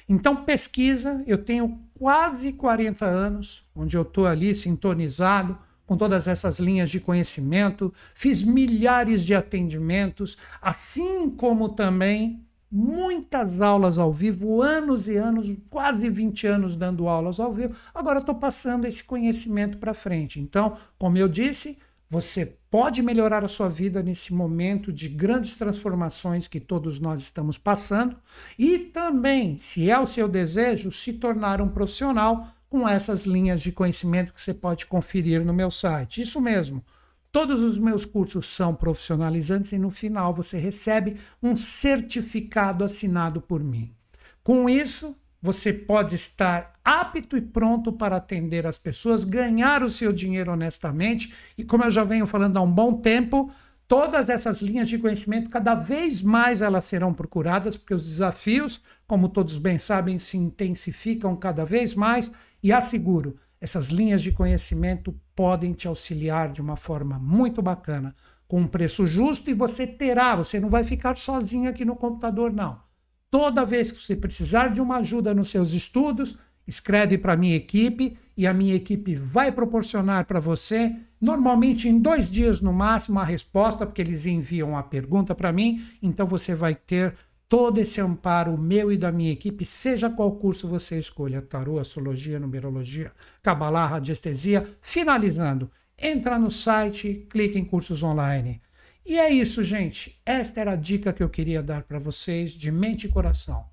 Então pesquisa, eu tenho quase quarenta anos, onde eu estou ali sintonizado com todas essas linhas de conhecimento, fiz milhares de atendimentos, assim como também muitas aulas ao vivo, anos e anos, quase vinte anos dando aulas ao vivo. Agora estou passando esse conhecimento para frente. Então, como eu disse, você pode melhorar a sua vida nesse momento de grandes transformações que todos nós estamos passando e também, se é o seu desejo, se tornar um profissional com essas linhas de conhecimento que você pode conferir no meu site. Isso mesmo, todos os meus cursos são profissionalizantes e no final você recebe um certificado assinado por mim. Com isso, você pode estar apto e pronto para atender as pessoas, ganhar o seu dinheiro honestamente. E como eu já venho falando há um bom tempo, todas essas linhas de conhecimento, cada vez mais elas serão procuradas, porque os desafios, como todos bem sabem, se intensificam cada vez mais. E asseguro, essas linhas de conhecimento podem te auxiliar de uma forma muito bacana, com um preço justo, e você terá, você não vai ficar sozinho aqui no computador, não. Toda vez que você precisar de uma ajuda nos seus estudos, escreve para a minha equipe e a minha equipe vai proporcionar para você, normalmente em dois dias no máximo, a resposta, porque eles enviam a pergunta para mim. Então você vai ter todo esse amparo meu e da minha equipe, seja qual curso você escolha, tarô, astrologia, numerologia, cabalá, radiestesia. Finalizando, entra no site, clica em cursos online. E é isso, gente. Esta era a dica que eu queria dar para vocês de mente e coração.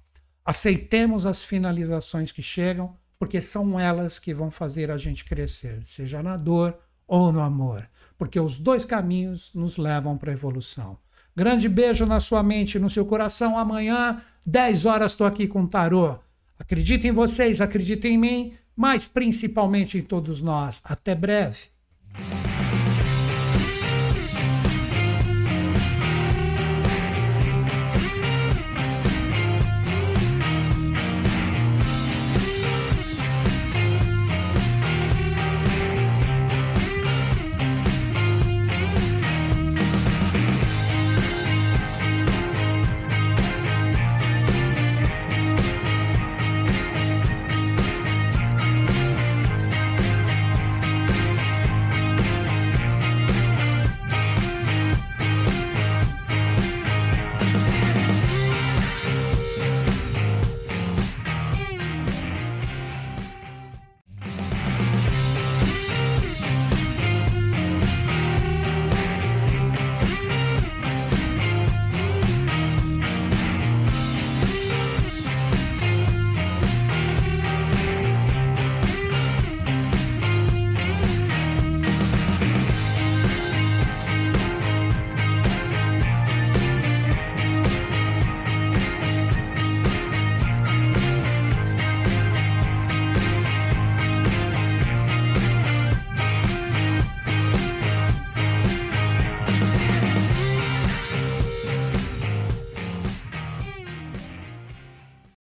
Aceitemos as finalizações que chegam, porque são elas que vão fazer a gente crescer, seja na dor ou no amor, porque os dois caminhos nos levam para a evolução. Grande beijo na sua mente e no seu coração. Amanhã, dez horas, estou aqui com o tarô. Acreditem em vocês, acreditem em mim, mas principalmente em todos nós. Até breve.